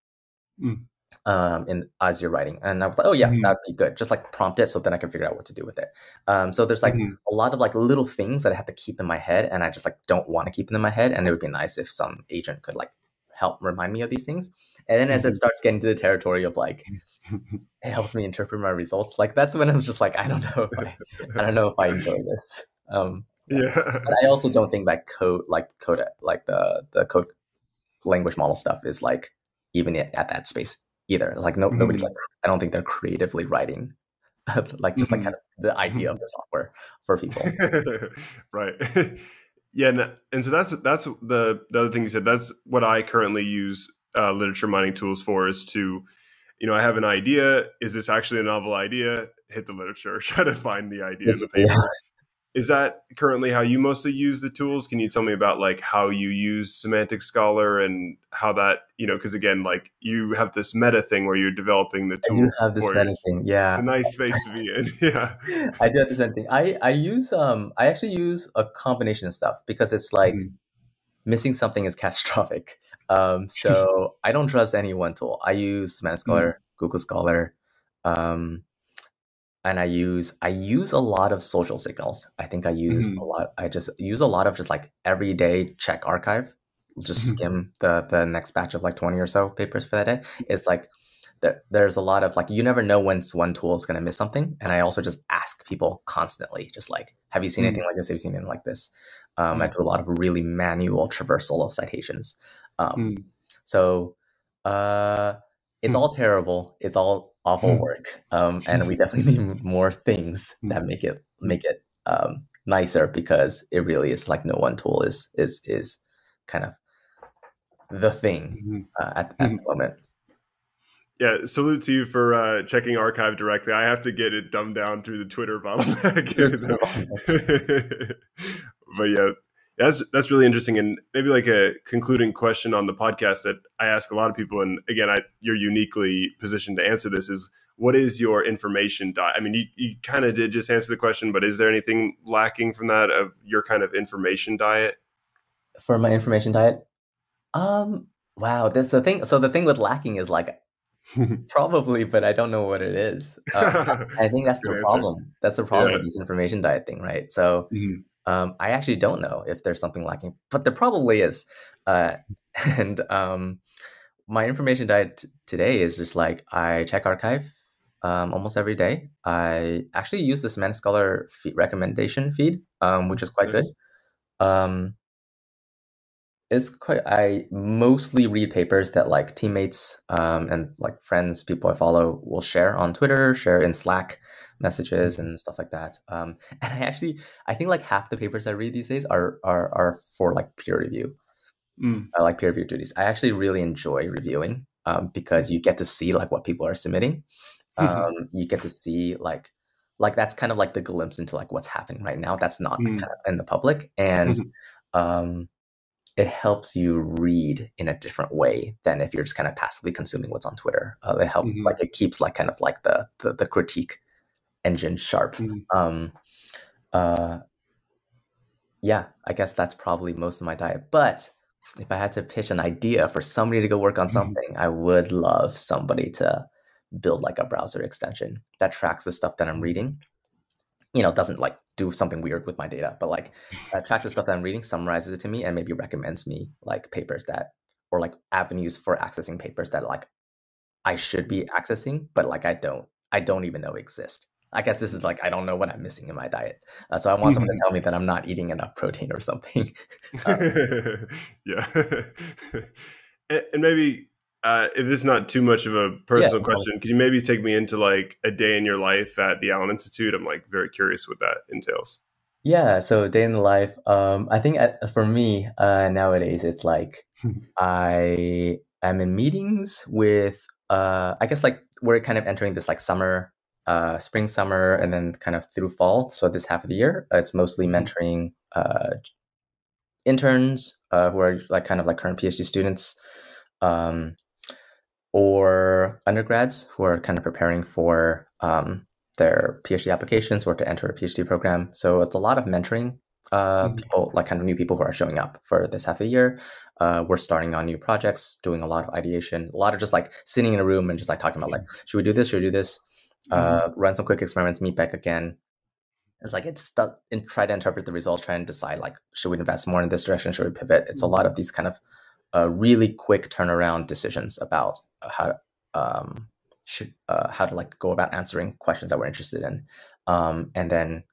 mm. um, in, as you're writing. And I was like, oh yeah, mm-hmm. that'd be good. Just like prompt it so then I can figure out what to do with it. Um, so there's like mm-hmm. a lot of like little things that I have to keep in my head and I just like don't want to keep them in my head. And it would be nice if some agent could like help remind me of these things. And then as it starts getting to the territory of like, it helps me interpret my results. Like that's when I'm just like, I don't know if I, I don't know if I enjoy this. Um, yeah. But I also don't think that code, like code, like the, the code language model stuff is like even at, at that space either. Like no, mm-hmm. nobody, like, I don't think they're creatively writing like just mm-hmm. like kind of the idea of the software for people. Right. Yeah, and, and so that's that's the, the other thing you said. That's what I currently use uh, literature mining tools for, is to, you know, I have an idea. Is this actually a novel idea? Hit the literature, try to find the idea in the paper. Yeah. Is that currently how you mostly use the tools? Can you tell me about like how you use Semantic Scholar and how that, you know, because again, like you have this meta thing where you're developing the tool. I do have this meta thing. Yeah. It's a nice space to be in. Yeah. I do have this meta thing. I, I use, um, I actually use a combination of stuff because it's like mm. missing something is catastrophic. Um, so I don't trust any one tool. I use Semantic Scholar, mm. Google Scholar, um, And I use, I use a lot of social signals. I think I use mm-hmm. a lot, I just use a lot of just like everyday check arXiv, just mm-hmm. skim the the next batch of like twenty or so papers for that day. It's like, there, there's a lot of like, you never know when one tool is going to miss something. And I also just ask people constantly, just like, have you seen anything mm-hmm. like this? Have you seen anything like this? Um, mm-hmm. I do a lot of really manual traversal of citations. Um, mm-hmm. So uh, it's mm-hmm. all terrible. It's all awful work, um, and we definitely need more things that make it make it um, nicer, because it really is like no one tool is is is kind of the thing uh, at, at the moment. Yeah, salute to you for uh, checking arXiv directly. I have to get it dumbed down through the Twitter bottleneck. But yeah, that's that's really interesting, and maybe like a concluding question on the podcast that I ask a lot of people, and again, I, you're uniquely positioned to answer this, is what is your information diet? I mean, you, you kind of did just answer the question, but is there anything lacking from that of your kind of information diet? For my information diet? Um, wow, that's the thing. So the thing with lacking is like, probably, but I don't know what it is. Um, I think that's, that's the problem. Answer. That's the problem yeah. with this information diet thing, right? So. Mm-hmm. Um, I actually don't know if there's something lacking, but there probably is. Uh, and um, my information diet today is just like, I check arXiv um, almost every day. I actually use the Semantic Scholar feed recommendation feed, um, which is quite nice. Good. Um, it's quite, I mostly read papers that like teammates um, and like friends, people I follow will share on Twitter, share in Slack messages and stuff like that. Um, and I actually, I think like half the papers I read these days are are, are for like peer review. Mm. I like peer review duties. I actually really enjoy reviewing um, because you get to see like what people are submitting. Um, mm-hmm. You get to see like, like that's kind of like the glimpse into like what's happening right now. That's not mm. kind of in the public. And mm-hmm. um, it helps you read in a different way than if you're just kind of passively consuming what's on Twitter. Uh, it helps, mm-hmm. like it keeps like kind of like the the, the critique engine sharp. Mm-hmm. Um, uh, yeah, I guess that's probably most of my diet. But if I had to pitch an idea for somebody to go work on something, mm-hmm. I would love somebody to build like a browser extension that tracks the stuff that I'm reading. You know, doesn't like do something weird with my data, but like uh, tracks the stuff that I'm reading, summarizes it to me, and maybe recommends me like papers that or like avenues for accessing papers that like I should be accessing, but like I don't, I don't even know exist. I guess this is like, I don't know what I'm missing in my diet. Uh, so I want someone to tell me that I'm not eating enough protein or something. um, yeah. and, and maybe uh, if it's not too much of a personal yeah, question, could you maybe take me into like a day in your life at the Allen Institute? I'm like very curious what that entails. Yeah. So day in the life, um, I think at, for me uh, nowadays, it's like I am in meetings with, uh, I guess like we're kind of entering this like summer Uh, spring, summer, and then kind of through fall. So this half of the year, it's mostly mentoring uh, interns uh, who are like kind of like current PhD students um, or undergrads who are kind of preparing for um, their PhD applications or to enter a PhD program. So it's a lot of mentoring uh, mm-hmm. people, like kind of new people who are showing up for this half of the year. Uh, we're starting on new projects, doing a lot of ideation, a lot of just like sitting in a room and just like talking about like, should we do this? Should we do this? Uh, mm-hmm. Run some quick experiments, meet back again. It's like it's stuff and try to interpret the results, try and decide like, should we invest more in this direction? Should we pivot? It's a lot of these kind of uh, really quick turnaround decisions about how um, should uh, how to like go about answering questions that we're interested in, um, and then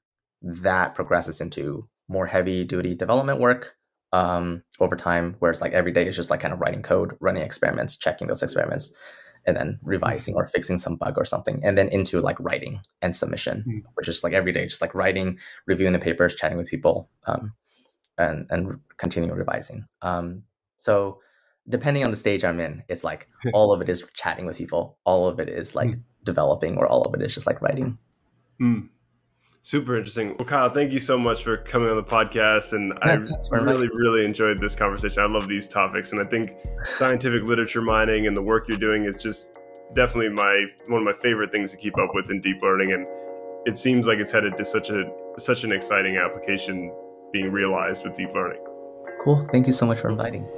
that progresses into more heavy duty development work um, over time, where it's like every day is just like kind of writing code, running experiments, checking those experiments, and then revising or fixing some bug or something, and then into like writing and submission, mm-hmm. which is like every day, just like writing, reviewing the papers, chatting with people, um, and and continue revising. Um, so depending on the stage I'm in, it's like all of it is chatting with people, all of it is like mm-hmm. developing, or all of it is just like writing. Mm-hmm. Super interesting. Well, Kyle, thank you so much for coming on the podcast. And yeah, I really, much. really enjoyed this conversation. I love these topics. And I think scientific literature mining and the work you're doing is just definitely my one of my favorite things to keep up with in deep learning. And it seems like it's headed to such a such an exciting application being realized with deep learning. Cool. Thank you so much for inviting.